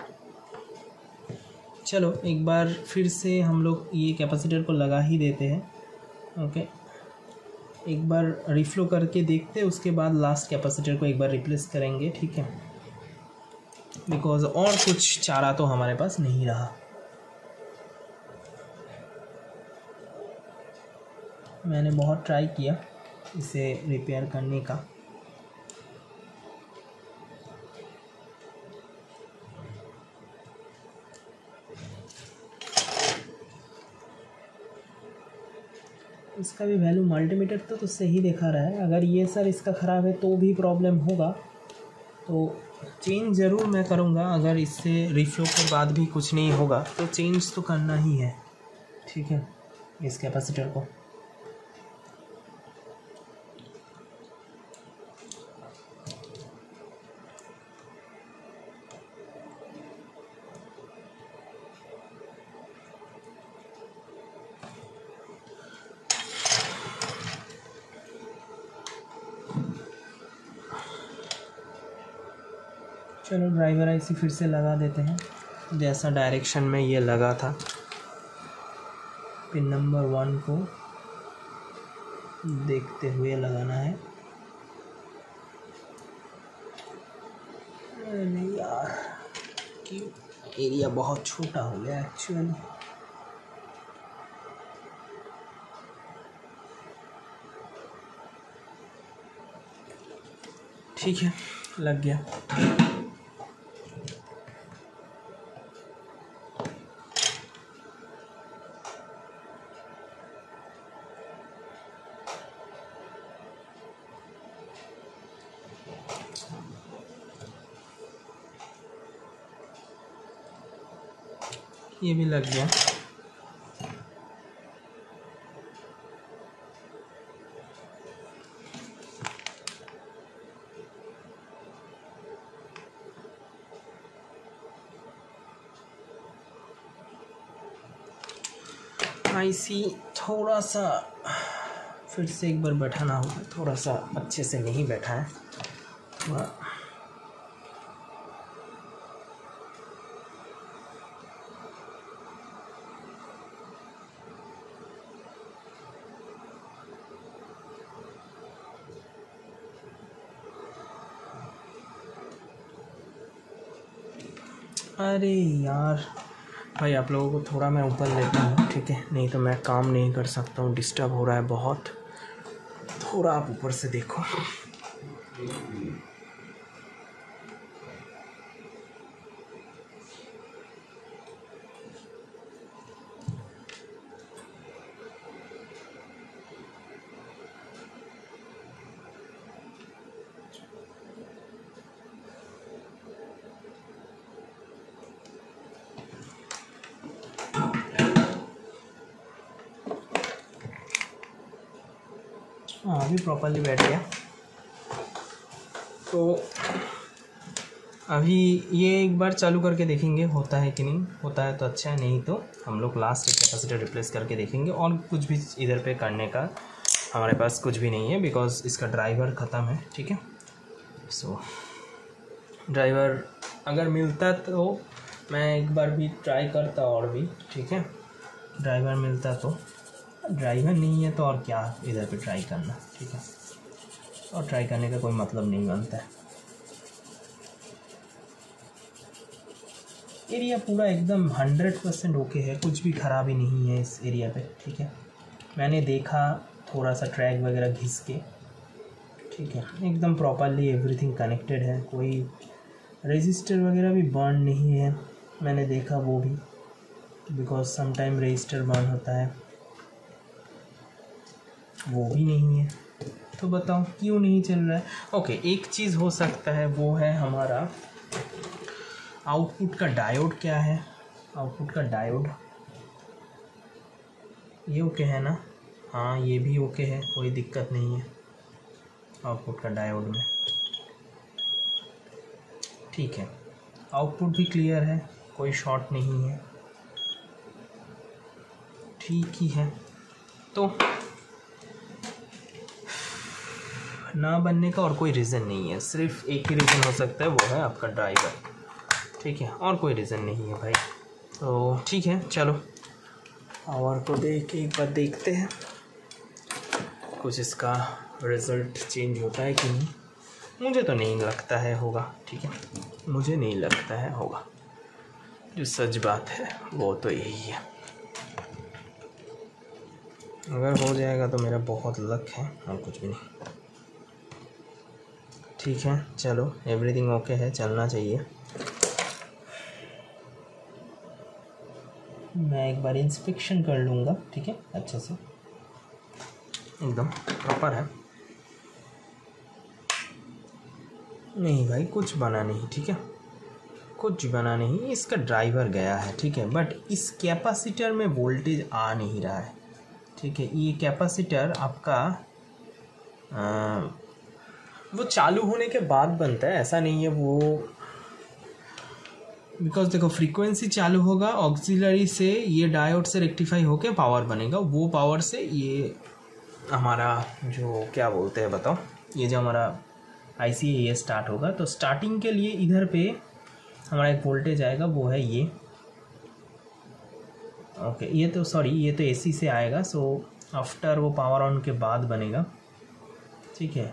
चलो एक बार फिर से हम लोग ये कैपेसिटर को लगा ही देते हैं, ओके, एक बार रिफ्लो करके देखते हैं, उसके बाद लास्ट कैपेसिटर को एक बार रिप्लेस करेंगे, ठीक है, बिकॉज और कुछ चारा तो हमारे पास नहीं रहा। मैंने बहुत ट्राई किया इसे रिपेयर करने का, इसका भी वैल्यू मल्टीमीटर तो सही दिखा रहा है, अगर ये सर इसका ख़राब है तो भी प्रॉब्लम होगा, तो चेंज ज़रूर मैं करूँगा। अगर इससे रिफ्लो के बाद भी कुछ नहीं होगा तो चेंज तो करना ही है, ठीक है। इस कैपेसिटर को चलो ड्राइवर आईसी फिर से लगा देते हैं जैसा डायरेक्शन में ये लगा था। पिन नंबर 1 को देखते हुए लगाना है। अरे यार कि एरिया बहुत छोटा हो गया एक्चुअली। ठीक है, लग गया। ये भी लग गया। आईसी थोड़ा सा फिर से एक बार बैठाना होगा, थोड़ा सा अच्छे से नहीं बैठा है, थोड़ा अरे यार भाई आप लोगों को थोड़ा मैं ऊपर लेता हूँ, ठीक है, नहीं तो मैं काम नहीं कर सकता हूँ, डिस्टर्ब हो रहा है बहुत। थोड़ा आप ऊपर से देखो। हाँ, अभी प्रॉपर्ली बैठ गया। तो अभी ये एक बार चालू करके देखेंगे होता है कि नहीं, होता है तो अच्छा है, नहीं तो हम लोग लास्ट कैपेसिटर रिप्लेस करके देखेंगे। और कुछ भी इधर पे करने का हमारे पास कुछ भी नहीं है बिकॉज़ इसका ड्राइवर ख़त्म है, ठीक है। सो ड्राइवर अगर मिलता तो मैं एक बार भी ट्राई करता और भी, ठीक है। ड्राइवर मिलता तो, ड्राइवर नहीं है तो और क्या इधर पे ट्राई करना, ठीक है, और ट्राई करने का कोई मतलब नहीं बनता है। एरिया पूरा एकदम 100% ओके है, कुछ भी ख़राबी नहीं है इस एरिया पे, ठीक है। मैंने देखा थोड़ा सा ट्रैक वगैरह घिस के, ठीक है, एकदम प्रॉपरली एवरीथिंग कनेक्टेड है। कोई रजिस्टर वगैरह भी बर्न नहीं है, मैंने देखा वो भी, बिकॉज समटाइम रजिस्टर बर्न होता है, वो भी नहीं है। तो बताओ क्यों नहीं चल रहा है। ओके, एक चीज़ हो सकता है वो है हमारा आउटपुट का डायोड। क्या है आउटपुट का डायोड? ये ओके है ना? हाँ, ये भी ओके है, कोई दिक्कत नहीं है आउटपुट का डायोड में, ठीक है। आउटपुट भी क्लियर है, कोई शॉर्ट नहीं है, ठीक ही है। तो ना बनने का और कोई रीज़न नहीं है, सिर्फ एक ही रीज़न हो सकता है, वो है आपका ड्राइवर, ठीक है, और कोई रीज़न नहीं है भाई। तो ठीक है, चलो आवर को देख एक बार देखते हैं कुछ इसका रिज़ल्ट चेंज होता है कि नहीं। मुझे तो नहीं लगता है होगा, ठीक है, मुझे नहीं लगता है होगा, जो सच बात है वो तो यही है। अगर हो जाएगा तो मेरा बहुत लक है और कुछ भी नहीं, ठीक है। चलो एवरीथिंग ओके है, चलना चाहिए। मैं एक बार इंस्पेक्शन कर लूँगा, ठीक है, अच्छे से, एकदम प्रॉपर है। नहीं भाई कुछ बना नहीं, ठीक है, कुछ बना नहीं। इसका ड्राइवर गया है, ठीक है, बट इस कैपेसिटर में वोल्टेज आ नहीं रहा है, ठीक है। ये कैपेसिटर आपका वो चालू होने के बाद बनता है, ऐसा नहीं है वो, बिकॉज देखो फ्रीक्वेंसी चालू होगा, ऑक्सिलरी से ये डायोड से रेक्टिफाई होके पावर बनेगा, वो पावर से ये हमारा जो क्या बोलते हैं बताओ, ये जो हमारा आईसी है ये स्टार्ट होगा। तो स्टार्टिंग के लिए इधर पे हमारा एक वोल्टेज आएगा, वो है ये, ओके, ये तो सॉरी ये तो एसी से आएगा, सो आफ्टर वो पावर ऑन के बाद बनेगा, ठीक है।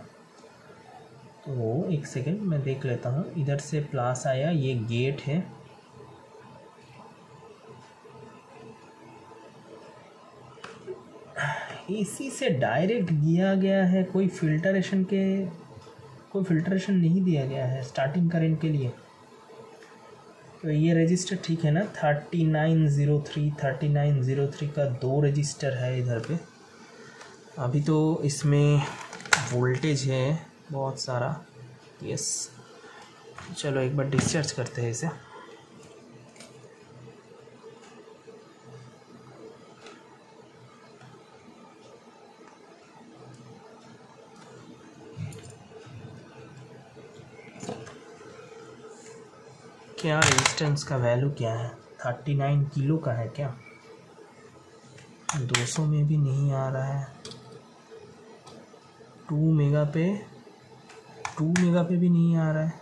तो एक सेकेंड मैं देख लेता हूँ, इधर से प्लस आया, ये गेट है, एसी से डायरेक्ट दिया गया है, कोई फिल्ट्रेशन नहीं दिया गया है स्टार्टिंग करंट के लिए। तो ये रजिस्टर ठीक है ना, 3903 3903 का दो रजिस्टर है इधर पे। अभी तो इसमें वोल्टेज है बहुत सारा, यस, चलो एक बार डिस्चार्ज करते हैं इसे। क्या रेजिस्टेंस का वैल्यू क्या है, 39 किलो का है क्या, 200 में भी नहीं आ रहा है, 2 मेगा पे भी नहीं आ रहा है,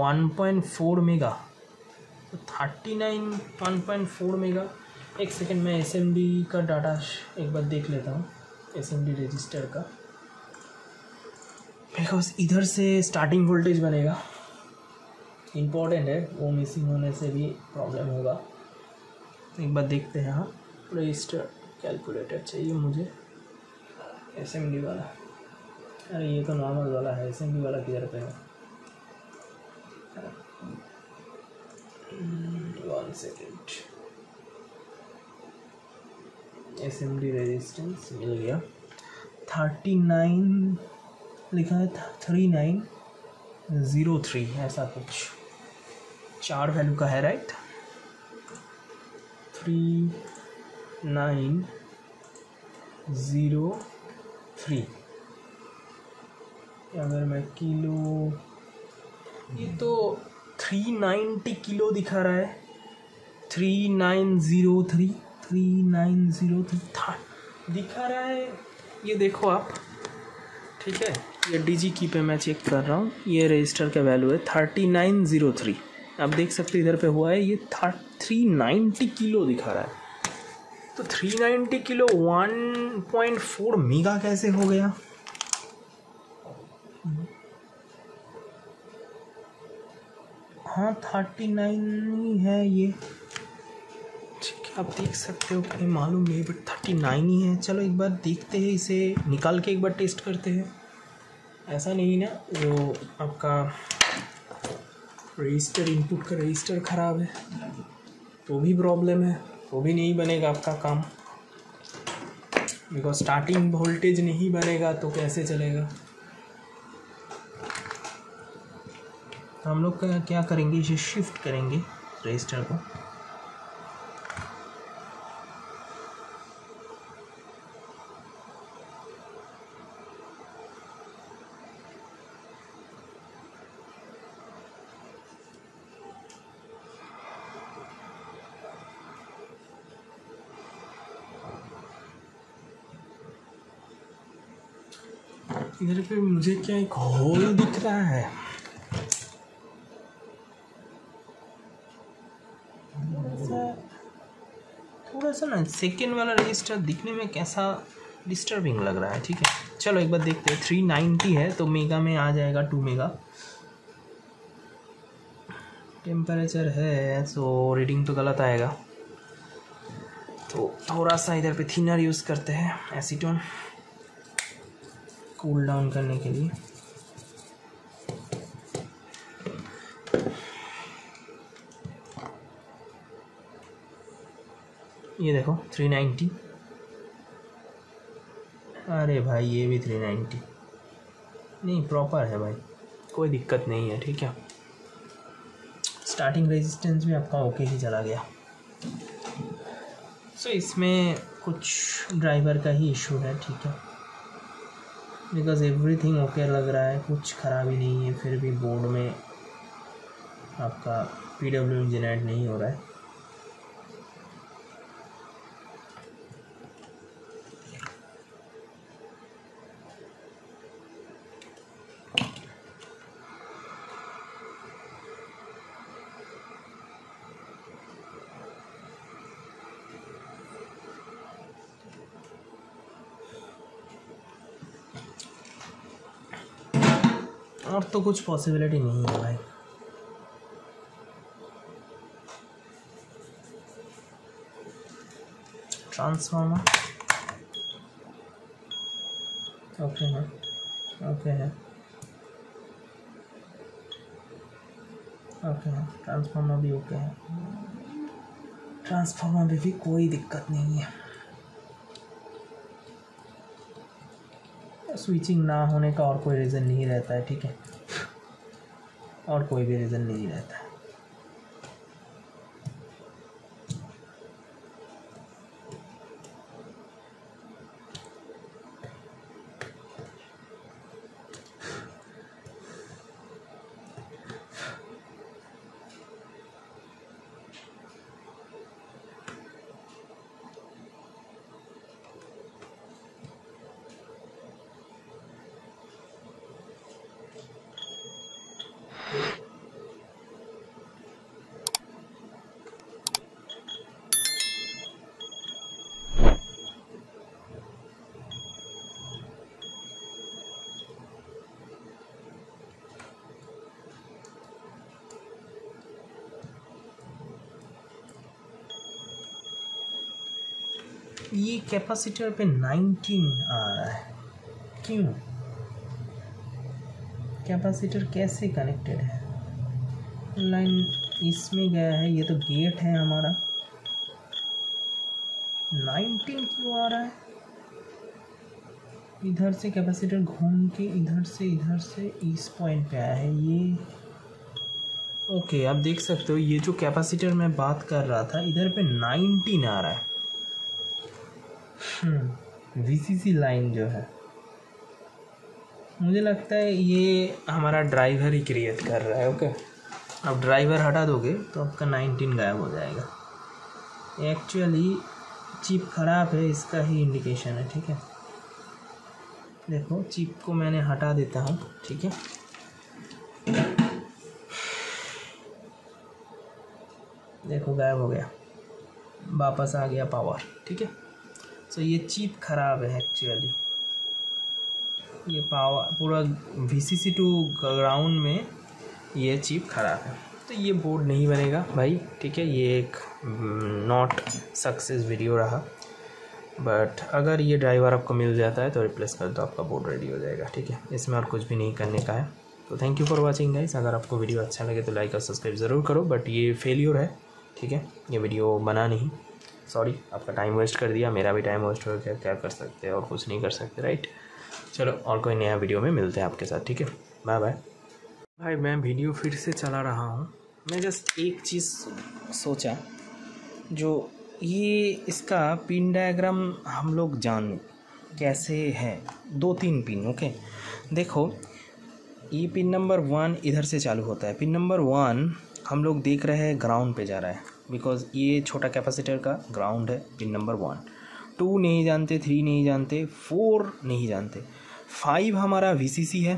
1.4 मेगा, 39 1.4 मेगा। एक सेकेंड मैं एसएमडी का डाटा एक बार देख लेता हूँ, एसएमडी रजिस्टर का, बिकॉज इधर से स्टार्टिंग वोल्टेज बनेगा, इम्पोर्टेंट है, वो मिसिंग होने से भी प्रॉब्लम होगा। एक बार देखते हैं, हाँ रजिस्टर कैलकुलेटर चाहिए मुझे, एसएमडी वाला, अरे ये तो नॉर्मल वाला है, एसएमडी वाला किधर पे है, 1 सेकेंड, एसएमडी रेजिस्टेंस मिल गया, 39 लिखा है, 3903 ऐसा कुछ, चार वैल्यू का है, राइट, 3903। अगर मैं किलो, ये तो 390 किलो दिखा रहा है, 3903 दिखा रहा है, ये देखो आप, ठीक है, ये डीजी की पे मैं चेक कर रहा हूँ, ये रजिस्टर का वैल्यू है 3903, आप देख सकते हैं इधर पे हुआ है, ये 390 किलो दिखा रहा है, तो 390 किलो 1.4 मेगा कैसे हो गया, हाँ 39 है ये, ठीक है, आप देख सकते हो, मुझे मालूम नहीं बट 39 ही है। चलो एक बार देखते हैं इसे निकाल के, एक बार टेस्ट करते हैं, ऐसा नहीं ना वो आपका रजिस्टर इनपुट का रजिस्टर ख़राब है तो भी प्रॉब्लम है, वो भी नहीं बनेगा आपका काम, बिकॉज स्टार्टिंग वोल्टेज नहीं बनेगा तो कैसे चलेगा। तो हम लोग क्या करेंगे, इसे शिफ्ट करेंगे रजिस्टर को, इधर पे मुझे क्या एक होल दिख रहा है, थोड़ा सा ना सेकेंड वाला रजिस्टर दिखने में कैसा डिस्टर्बिंग लग रहा है, ठीक है। चलो एक बार देखते हैं, 390 है तो मेगा में आ जाएगा, 2 मेगा टेम्परेचर है, सो रीडिंग तो गलत आएगा, तो थोड़ा सा इधर पे थिनर यूज़ करते हैं, एसीटोन कूल डाउन करने के लिए। ये देखो 390, अरे भाई ये भी 390 नहीं, प्रॉपर है भाई, कोई दिक्कत नहीं है, ठीक है। स्टार्टिंग रेजिस्टेंस भी आपका ओके ही चला गया। सो इसमें कुछ ड्राइवर का ही इशू है, ठीक है, बिकॉज एवरीथिंग ओके लग रहा है, कुछ खराबी नहीं है, फिर भी बोर्ड में आपका PWM जनरेट नहीं हो रहा है। और तो कुछ पॉसिबिलिटी नहीं है भाई। ट्रांसफार्मर ओके है, ओके है, ओके है, ट्रांसफार्मर भी ओके है, ट्रांसफार्मर में भी कोई दिक्कत नहीं है। स्विचिंग ना होने का और कोई रीज़न नहीं रहता है, ठीक है, और कोई भी रीज़न नहीं रहता है। ये कैपेसिटर पे 19 आ रहा है, क्यों? कैपेसिटर कैसे कनेक्टेड है? लाइन इसमें गया है, ये तो गेट है हमारा। 19 क्यों आ रहा है? इधर से कैपेसिटर घूम के इधर से इस पॉइंट पे आया है ये। ओके, आप देख सकते हो ये जो कैपेसिटर मैं बात कर रहा था इधर पे 19 आ रहा है। VCC लाइन जो है, मुझे लगता है ये हमारा ड्राइवर ही क्रिएट कर रहा है। ओके, अब ड्राइवर हटा दोगे तो आपका 19 गायब हो जाएगा। एक्चुअली चिप ख़राब है, इसका ही इंडिकेशन है, ठीक है। देखो चिप को मैंने हटा देता हूँ, ठीक है। देखो गायब हो गया, वापस आ गया पावर, ठीक है। तो ये चिप ख़राब है एक्चुअली, ये पावर पूरा VCC टू ग्राउंड में ये चिप ख़राब है, तो ये बोर्ड नहीं बनेगा भाई, ठीक है। ये एक नॉट सक्सेस वीडियो रहा, बट अगर ये ड्राइवर आपको मिल जाता है तो रिप्लेस कर दो, आपका बोर्ड रेडी हो जाएगा, ठीक है। इसमें और कुछ भी नहीं करने का है। तो thank you for watching guys. अगर आपको वीडियो अच्छा लगे तो लाइक और सब्सक्राइब ज़रूर करो, बट ये फेल्योर है, ठीक है, ये वीडियो बना नहीं, सॉरी, आपका टाइम वेस्ट कर दिया, मेरा भी टाइम वेस्ट हो गया, क्या कर सकते हैं और कुछ नहीं कर सकते, राइट। चलो और कोई नया वीडियो में मिलते हैं आपके साथ, ठीक है, बाय बाय। भाई मैं वीडियो फिर से चला रहा हूँ, मैं जस्ट एक चीज़ सोचा, जो ये इसका पिन डायग्राम हम लोग जान कैसे है, 2-3 पिन, ओके। देखो ये पिन नंबर 1 इधर से चालू होता है, पिन नंबर 1 हम लोग देख रहे हैं ग्राउंड पे जा रहा है, बिकॉज़ ये छोटा कैपेसिटर का ग्राउंड है, पिन नंबर 1, 2 नहीं जानते, 3 नहीं जानते, 4 नहीं जानते, 5 हमारा VCC है,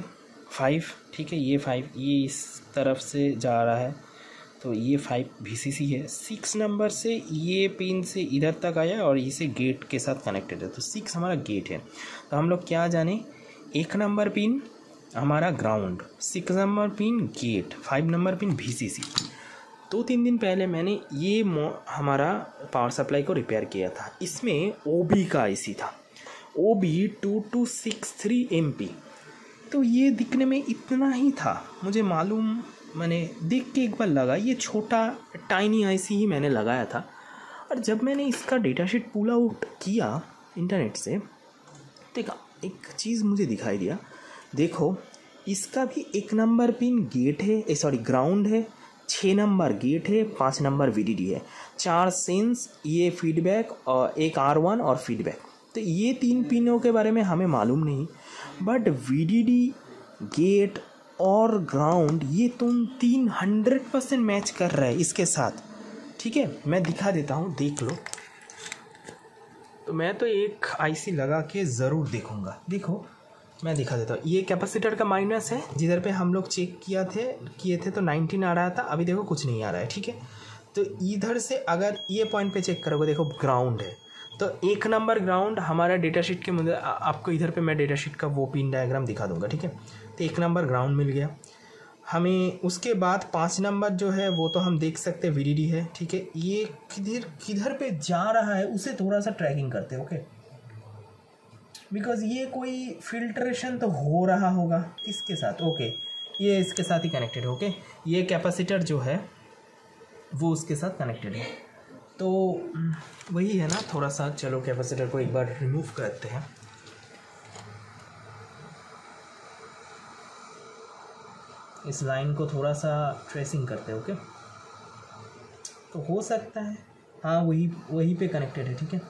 5, ठीक है, ये 5 ये इस तरफ से जा रहा है, तो ये 5 VCC है। 6 नंबर से ये पिन से इधर तक आया और इसे गेट के साथ कनेक्टेड है, तो 6 हमारा गेट है। तो हम लोग क्या जाने, 1 नंबर पिन हमारा ground, 6 number pin gate, 5 number pin VCC। 2-3 दिन पहले मैंने ये हमारा पावर सप्लाई को रिपेयर किया था, इसमें OB का IC था, OB2263MP। तो ये दिखने में इतना ही था, मुझे मालूम, मैंने देख के एक बार लगा ये छोटा टाइनी IC ही मैंने लगाया था। और जब मैंने इसका डेटाशीट पुल आउट किया इंटरनेट से, देखा एक चीज़ मुझे दिखाई दिया, देखो इसका भी 1 नंबर पिन गेट है, सॉरी ग्राउंड है, 6 नंबर गेट है, 5 नंबर वीडीडी है, 4 सेंस, ये फीडबैक और 1 R1 और फीडबैक। तो ये 3 पिनों के बारे में हमें मालूम नहीं, बट वीडीडी, गेट और ग्राउंड ये तुम 300% मैच कर रहा है इसके साथ। ठीक है, मैं दिखा देता हूँ, देख लो। तो मैं तो एक आईसी लगा के ज़रूर देखूँगा। देखो मैं दिखा देता हूँ, ये कैपेसिटर का माइनस है, जिधर पे हम लोग चेक किए थे तो 19 आ रहा था, अभी देखो कुछ नहीं आ रहा है। ठीक है, तो इधर से अगर ये पॉइंट पे चेक करोगे, देखो ग्राउंड है, तो 1 नंबर ग्राउंड हमारा डेटा शीट के मुद्दे, आपको इधर पे मैं डेटा शीट का वो पिन डायग्राम दिखा दूँगा। ठीक है, तो 1 नंबर ग्राउंड मिल गया हमें। उसके बाद 5 नंबर जो है वो तो हम देख सकते हैं, वीडीडी है। ठीक है, ये किधर पे जा रहा है उसे थोड़ा सा ट्रैकिंग करते हैं, ओके, बिकॉज ये कोई फिल्ट्रेशन तो हो रहा होगा इसके साथ। ओके, ये इसके साथ ही कनेक्टेड है। ओके, ये कैपेसिटर जो है वो उसके साथ कनेक्टेड है, तो वही है ना थोड़ा सा। चलो कैपेसिटर को एक बार रिमूव करते हैं। इस लाइन को थोड़ा सा ट्रेसिंग करते हैं, ओके, तो हो सकता है हाँ वही पे कनेक्टेड है। ठीक है,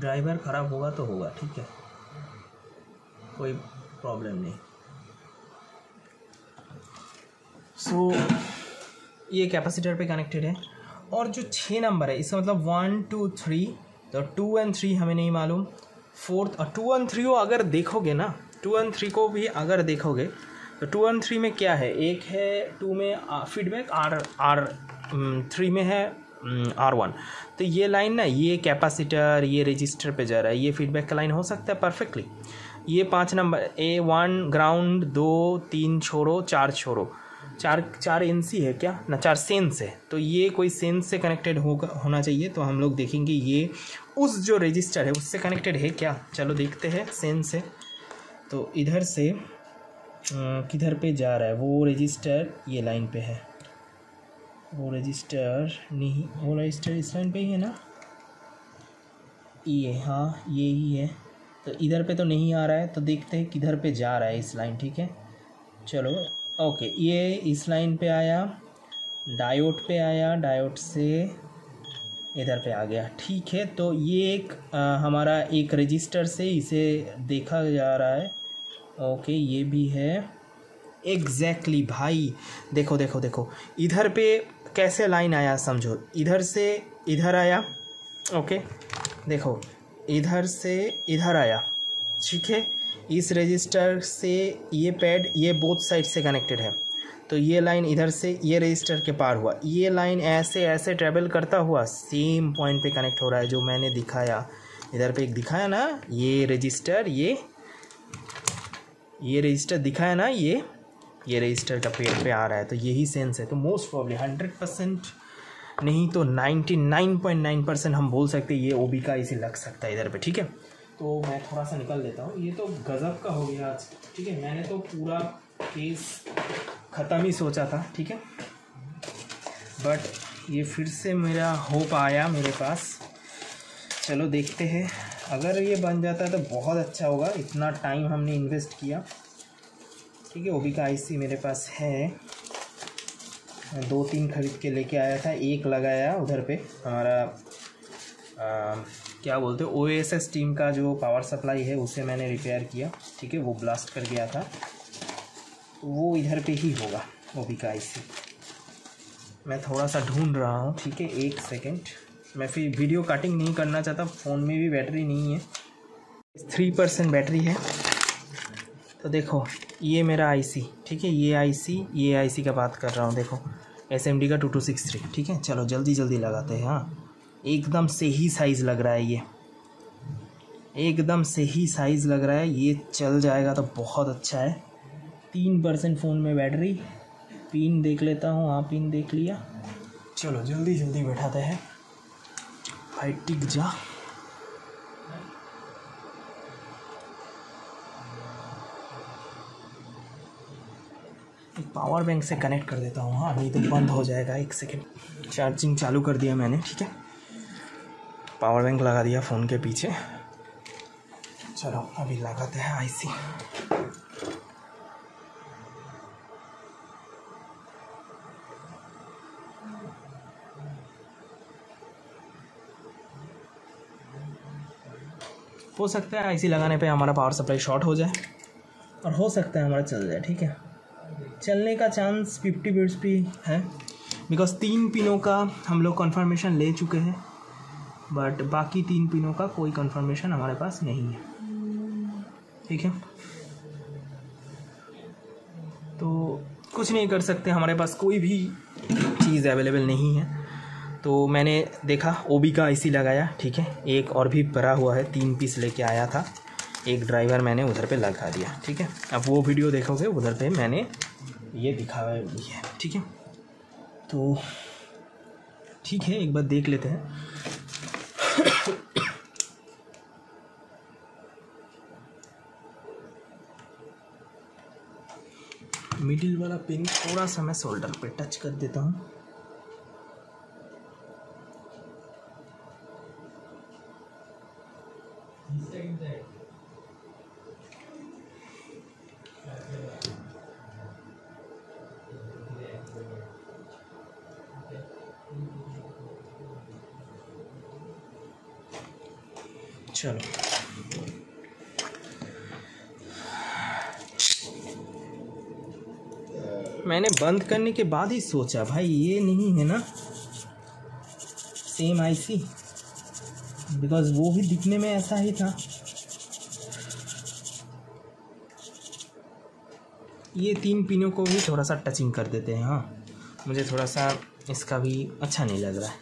ड्राइवर ख़राब होगा तो होगा, ठीक है, कोई प्रॉब्लम नहीं। सो ये कैपेसिटर पे कनेक्टेड है, और जो 6 नंबर है इसका मतलब 1 2 3, तो 2 और 3 हमें नहीं मालूम। 4th और 2 और 3 को अगर देखोगे ना, 2 और 3 को भी अगर देखोगे तो 2 और 3 में क्या है, एक है 2 में फीडबैक, R3 में है R1। तो ये लाइन ना, ये कैपेसिटर, ये रजिस्टर पे जा रहा है, ये फीडबैक का लाइन हो सकता है परफेक्टली। ये 5 नंबर A1 ग्राउंड, 2 3 छोड़ो, 4 एनसी है क्या ना, 4 सेंस है, तो ये कोई सेंस से कनेक्टेड होना चाहिए। तो हम लोग देखेंगे ये उस जो रजिस्टर है उससे कनेक्टेड है क्या, चलो देखते हैं। सेंस है तो इधर से किधर पे जा रहा है वो रजिस्टर, ये लाइन पे है वो रजिस्टर, नहीं वो रजिस्टर इस लाइन पे ही है ना, ये हाँ ये ही है। तो इधर पे तो नहीं आ रहा है, तो देखते हैं किधर पे जा रहा है इस लाइन। ठीक है, चलो ओके, ये इस लाइन पे आया, डायोड पे आया, डायोड से इधर पे आ गया। ठीक है, तो ये एक हमारा एक रजिस्टर से इसे देखा जा रहा है। ओके, ये भी है एग्जैक्टली भाई, देखो देखो देखो इधर पे कैसे लाइन आया, समझो इधर से इधर आया। ओके, देखो इधर से इधर आया। ठीक है, इस रजिस्टर से ये पैड, ये बोथ साइड से कनेक्टेड है, तो ये लाइन इधर से ये रजिस्टर के पार हुआ, ये लाइन ऐसे ऐसे ट्रेवल करता हुआ सेम पॉइंट पे कनेक्ट हो रहा है जो मैंने दिखाया। इधर पे एक दिखाया ना, ये रजिस्टर, ये रजिस्टर दिखाया ना, ये रजिस्टर का पेड़ पे आ रहा है, तो यही सेंस है। तो मोस्ट प्रॉब्ली 100% नहीं तो 99.9% हम बोल सकते हैं ये ओबी का इसे लग सकता है इधर पे। ठीक है, तो मैं थोड़ा सा निकल देता हूँ, ये तो गजब का हो गया आज। ठीक है, मैंने तो पूरा केस ख़त्म ही सोचा था। ठीक है, बट ये फिर से मेरा होप आया मेरे पास। चलो देखते हैं, अगर ये बन जाता है तो बहुत अच्छा होगा, इतना टाइम हमने इन्वेस्ट किया। ठीक है, ओबी का आईसी मेरे पास है, 2-3 खरीद के लेके आया था, एक लगाया उधर पे हमारा क्या बोलते हैं ओएसएस टीम का जो पावर सप्लाई है उसे मैंने रिपेयर किया। ठीक है, वो ब्लास्ट कर गया था, वो इधर पे ही होगा ओबी का आईसी। मैं थोड़ा सा ढूंढ रहा हूँ, ठीक है, 1 सेकेंड। मैं फिर वीडियो कटिंग नहीं करना चाहता, फ़ोन में भी बैटरी नहीं है, 3% बैटरी है। तो देखो ये मेरा आईसी, ठीक है, ये आईसी का बात कर रहा हूँ, देखो एसएमडी का 2263। ठीक है, चलो जल्दी जल्दी लगाते हैं। हाँ, एकदम सही साइज़ लग रहा है, ये एकदम सही साइज़ लग रहा है, ये चल जाएगा तो बहुत अच्छा है। 3% फ़ोन में बैटरी, पिन देख लेता हूँ। हाँ, पिन देख लिया, चलो जल्दी जल्दी बैठाते हैं। भाई टिक जा। पावर बैंक से कनेक्ट कर देता हूँ, हाँ नहीं तो बंद हो जाएगा। एक सेकेंड, चार्जिंग चालू कर दिया मैंने, ठीक है। पावर बैंक लगा दिया फ़ोन के पीछे। चलो अभी लगाते हैं आईसी। हो सकता है आईसी लगाने पे हमारा पावर सप्लाई शॉर्ट हो जाए, और हो सकता है हमारा चल जाए, ठीक है। चलने का चांस 50% भी है, बिकॉज 3 पिनों का हम लोग कन्फर्मेशन ले चुके हैं, बट बाकी 3 पिनों का कोई कन्फर्मेशन हमारे पास नहीं है, ठीक है। तो कुछ नहीं कर सकते, हमारे पास कोई भी चीज़ अवेलेबल नहीं है। तो मैंने देखा ओबी का आईसी लगाया, ठीक है। एक और भी भरा हुआ है, 3 पीस लेके आया था, एक ड्राइवर मैंने उधर पे लगा दिया, ठीक है। अब वो वीडियो देखोगे, उधर पे मैंने ये दिखाया भी है, ठीक है। तो ठीक है, एक बार देख लेते हैं। मिडिल वाला पिन थोड़ा सा मैं शोल्डर पे टच कर देता हूँ। चलो मैंने बंद करने के बाद ही सोचा भाई ये नहीं है ना सेम आईसी, बिकॉज वो भी दिखने में ऐसा ही था। ये 3 पिनों को भी थोड़ा सा टचिंग कर देते हैं, हाँ मुझे थोड़ा सा इसका भी अच्छा नहीं लग रहा है।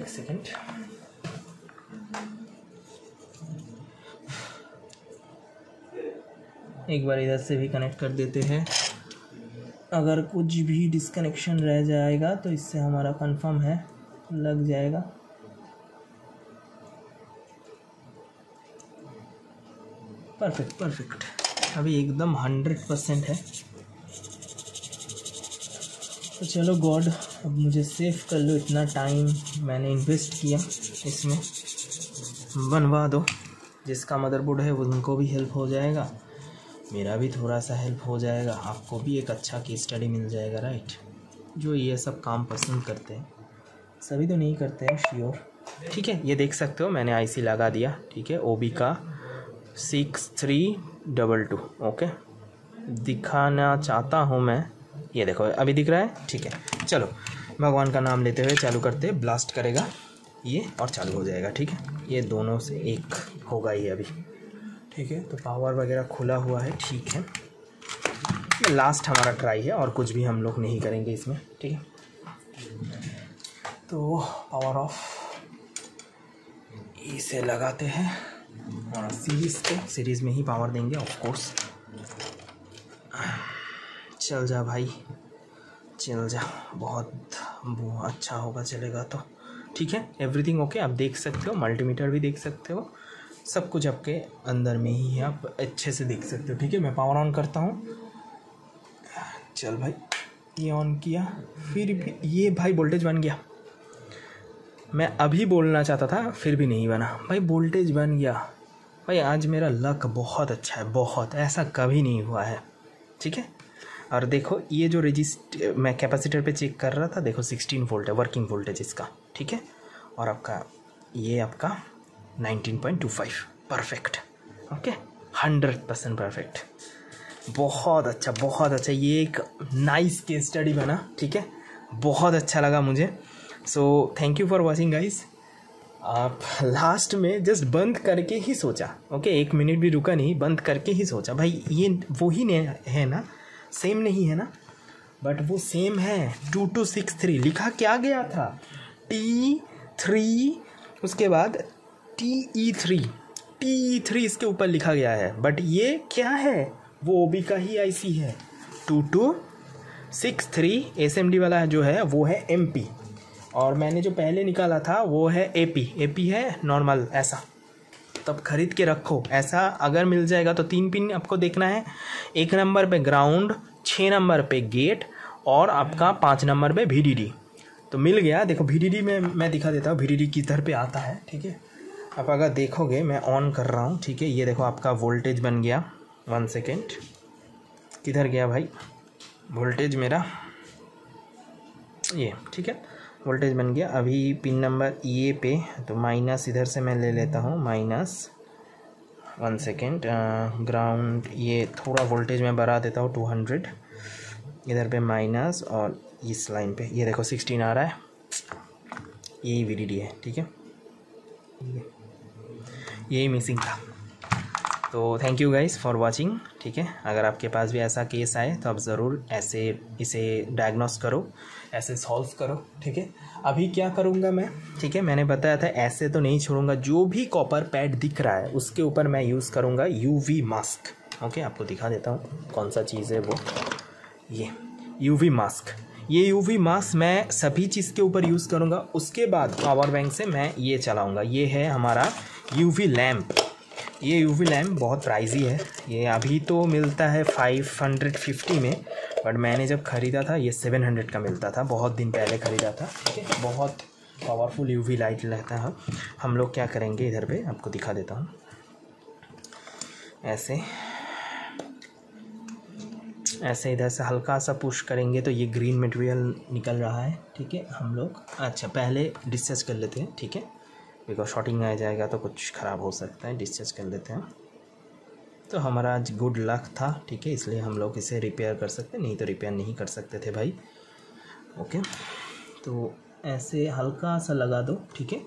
एक सेकेंड, एक बार इधर से भी कनेक्ट कर देते हैं। अगर कुछ भी डिस्कनेक्शन रह जाएगा तो इससे हमारा कंफर्म है, लग जाएगा। परफेक्ट परफेक्ट, अभी एकदम 100% है। तो चलो गॉड, अब मुझे सेव कर लो, इतना टाइम मैंने इन्वेस्ट किया इसमें। बनवा दो, जिसका मदरबोर्ड है उनको भी हेल्प हो जाएगा, मेरा भी थोड़ा सा हेल्प हो जाएगा, आपको भी एक अच्छा केस स्टडी मिल जाएगा, राइट। जो ये सब काम पसंद करते हैं, सभी तो नहीं करते हैं, श्योर, ठीक है। ये देख सकते हो मैंने आईसी लगा दिया, ठीक है, ओबी का 6322। ओके, दिखाना चाहता हूँ मैं, ये देखो अभी दिख रहा है, ठीक है। चलो भगवान का नाम लेते हुए चालू करते, ब्लास्ट करेगा ये और चालू हो जाएगा, ठीक है। ये दोनों से एक होगा ही अभी, ठीक है। तो पावर वगैरह खुला हुआ है, ठीक है। ये लास्ट हमारा ट्राई है, और कुछ भी हम लोग नहीं करेंगे इसमें, ठीक है। तो पावर ऑफ इसे लगाते हैं, और सीरीज़ को सीरीज़ में ही पावर देंगे ऑफ कोर्स। चल जा भाई चल जा, बहुत अच्छा होगा, चलेगा तो ठीक है। एवरीथिंग ओके, आप देख सकते हो, मल्टीमीटर भी देख सकते हो, सब कुछ आपके अंदर में ही है, आप अच्छे से देख सकते हो, ठीक है। मैं पावर ऑन करता हूँ, चल भाई ये ऑन किया, फिर भी ये भाई वोल्टेज बन गया। मैं अभी बोलना चाहता था, फिर भी नहीं बना भाई, वोल्टेज बन गया। भाई आज मेरा लक बहुत अच्छा है, बहुत, ऐसा कभी नहीं हुआ है, ठीक है। और देखो ये जो मैं कैपेसिटर पे चेक कर रहा था, देखो 16 वोल्ट है वर्किंग वोल्टेज इसका, ठीक है। और आपका ये आपका 19.25, परफेक्ट, ओके, 100% परफेक्ट, बहुत अच्छा बहुत अच्छा। ये एक नाइस केस स्टडी बना, ठीक है, बहुत अच्छा लगा मुझे। So thank you for watching guys. आप लास्ट में जस्ट बंद करके ही सोचा, ओके, 1 मिनट भी रुका नहीं, बंद करके ही सोचा भाई ये वही है ना, सेम नहीं है ना, बट वो सेम है। 2263 लिखा क्या गया था, T3, उसके बाद TE3 इसके ऊपर लिखा गया है, बट ये क्या है, वो ओबी का ही आईसी है। 2263 SMD वाला जो है वो है MP, और मैंने जो पहले निकाला था वो है ए पी है नॉर्मल, ऐसा तब खरीद के रखो, ऐसा अगर मिल जाएगा तो। 3 पिन आपको देखना है, 1 नंबर पे ग्राउंड, 6 नंबर पे गेट और आपका 5 नंबर पे VDD। तो मिल गया, देखो VDD में मैं दिखा देता हूँ VDD किधर पे आता है, ठीक है। आप अगर देखोगे मैं ऑन कर रहा हूँ, ठीक है, ये देखो आपका वोल्टेज बन गया। 1 सेकेंड, किधर गया भाई वोल्टेज मेरा, ये ठीक है वोल्टेज बन गया। अभी पिन नंबर ये पे तो माइनस, इधर से मैं ले लेता हूँ माइनस, 1 सेकेंड, ग्राउंड, ये थोड़ा वोल्टेज मैं बढ़ा देता हूँ 200, इधर पे माइनस और इस लाइन पे ये देखो 16 आ रहा है, यही VDD है, ठीक है, यही मिसिंग था। तो thank you guys for watching, ठीक है। अगर आपके पास भी ऐसा केस आए तो आप ज़रूर ऐसे इसे डायग्नोस करो, ऐसे सॉल्व करो, ठीक है। अभी क्या करूँगा मैं, ठीक है, मैंने बताया था ऐसे तो नहीं छोड़ूंगा, जो भी कॉपर पैड दिख रहा है उसके ऊपर मैं यूज़ करूँगा UV मास्क। ओके, आपको दिखा देता हूँ कौन सा चीज़ है वो, ये UV मास्क, ये UV मास्क मैं सभी चीज़ के ऊपर यूज़ करूँगा। उसके बाद पावर बैंक से मैं ये चलाऊँगा, ये है हमारा UV लैम्प। ये UV लैम्प बहुत प्राइजी है, ये अभी तो मिलता है 550 में, बट मैंने जब ख़रीदा था ये 700 का मिलता था, बहुत दिन पहले ख़रीदा था, ठीक है। बहुत पावरफुल UV लाइट रहता है। हम लोग क्या करेंगे, इधर पे आपको दिखा देता हूँ, ऐसे ऐसे इधर से हल्का सा पुश करेंगे तो ये ग्रीन मटेरियल निकल रहा है, ठीक है। हम लोग अच्छा पहले डिस्चार्ज कर लेते हैं, ठीक है, बिकॉज शॉर्टिंग आ जाएगा तो कुछ ख़राब हो सकता है, डिस्चार्ज कर लेते हैं। तो हमारा आज गुड लक था, ठीक है, इसलिए हम लोग इसे रिपेयर कर सकते, नहीं तो रिपेयर नहीं कर सकते थे भाई। ओके, तो ऐसे हल्का सा लगा दो, ठीक है,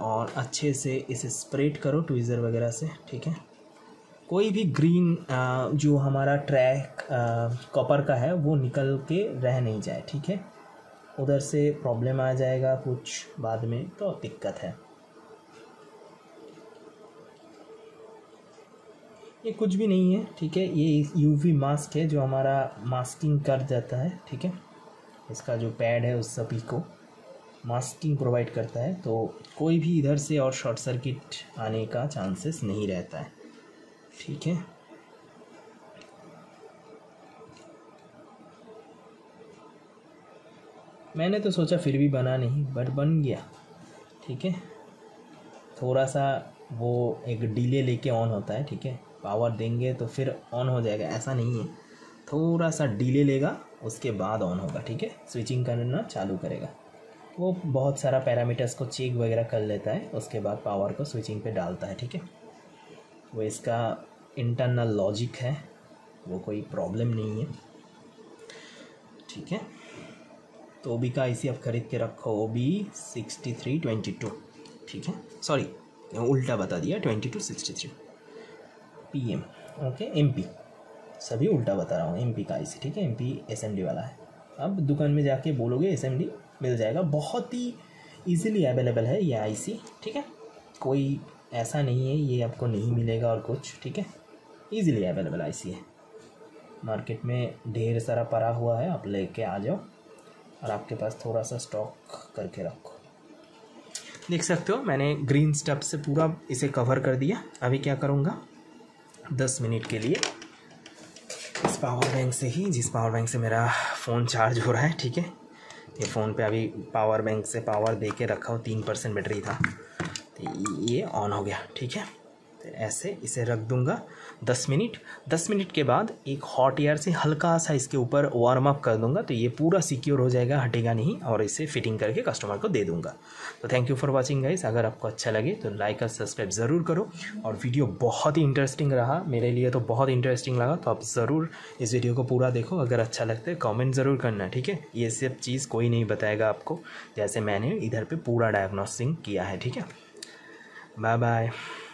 और अच्छे से इसे स्प्रेड करो ट्वीज़र वगैरह से, ठीक है। कोई भी ग्रीन जो हमारा ट्रैक कॉपर का है वो निकल के रह नहीं जाए, ठीक है, उधर से प्रॉब्लम आ जाएगा कुछ बाद में, तो दिक्कत है। ये कुछ भी नहीं है, ठीक है, ये UV मास्क है जो हमारा मास्किंग कर जाता है, ठीक है, इसका जो पैड है उस सभी को मास्किंग प्रोवाइड करता है, तो कोई भी इधर से और शॉर्ट सर्किट आने का चांसेस नहीं रहता है, ठीक है। मैंने तो सोचा फिर भी बना नहीं, बट बन गया, ठीक है। थोड़ा सा वो एक डिले लेके ऑन होता है, ठीक है, पावर देंगे तो फिर ऑन हो जाएगा, ऐसा नहीं है, थोड़ा सा डिले लेगा उसके बाद ऑन होगा, ठीक है, स्विचिंग करना चालू करेगा। वो बहुत सारा पैरामीटर्स को चेक वगैरह कर लेता है, उसके बाद पावर को स्विचिंग पे डालता है, ठीक है, वो इसका इंटरनल लॉजिक है, वो कोई प्रॉब्लम नहीं है, ठीक है। तो OB का इसी आप खरीद के रखो, OB 6322, ठीक है, सॉरी उल्टा बता दिया, 2263 PM, ओके, MP, सभी उल्टा बता रहा हूँ, MP का इसी, ठीक है, MP SMD वाला है। अब दुकान में जाके बोलोगे SMD मिल जाएगा, बहुत ही ईजिली अवेलेबल है ये IC, ठीक है, कोई ऐसा नहीं है ये आपको नहीं मिलेगा और कुछ, ठीक है, इजीली अवेलेबल IC है। मार्केट में ढेर सारा पड़ा हुआ है, आप लेके आ जाओ और आपके पास थोड़ा सा स्टॉक करके रखो। देख सकते हो मैंने ग्रीन स्टफ से पूरा इसे कवर कर दिया। अभी क्या करूँगा, 10 मिनट के लिए इस पावर बैंक से ही, जिस पावर बैंक से मेरा फ़ोन चार्ज हो रहा है, ठीक है, ये फ़ोन पर अभी पावर बैंक से पावर दे के रखा हो, 3% बैटरी था, ये ऑन हो गया, ठीक है। तो ऐसे इसे रख दूंगा 10 मिनट। 10 मिनट के बाद एक हॉट एयर से हल्का सा इसके ऊपर वार्म अप कर दूंगा, तो ये पूरा सिक्योर हो जाएगा, हटेगा नहीं, और इसे फिटिंग करके कस्टमर को दे दूंगा। तो thank you for watching guys. अगर आपको अच्छा लगे तो लाइक और सब्सक्राइब ज़रूर करो, और वीडियो बहुत ही इंटरेस्टिंग रहा, मेरे लिए तो बहुत इंटरेस्टिंग लगा, तो आप ज़रूर इस वीडियो को पूरा देखो। अगर अच्छा लगता है कॉमेंट ज़रूर करना, ठीक है, ये सब चीज़ कोई नहीं बताएगा आपको, जैसे मैंने इधर पर पूरा डायग्नोसिंग किया है, ठीक है। Bye bye.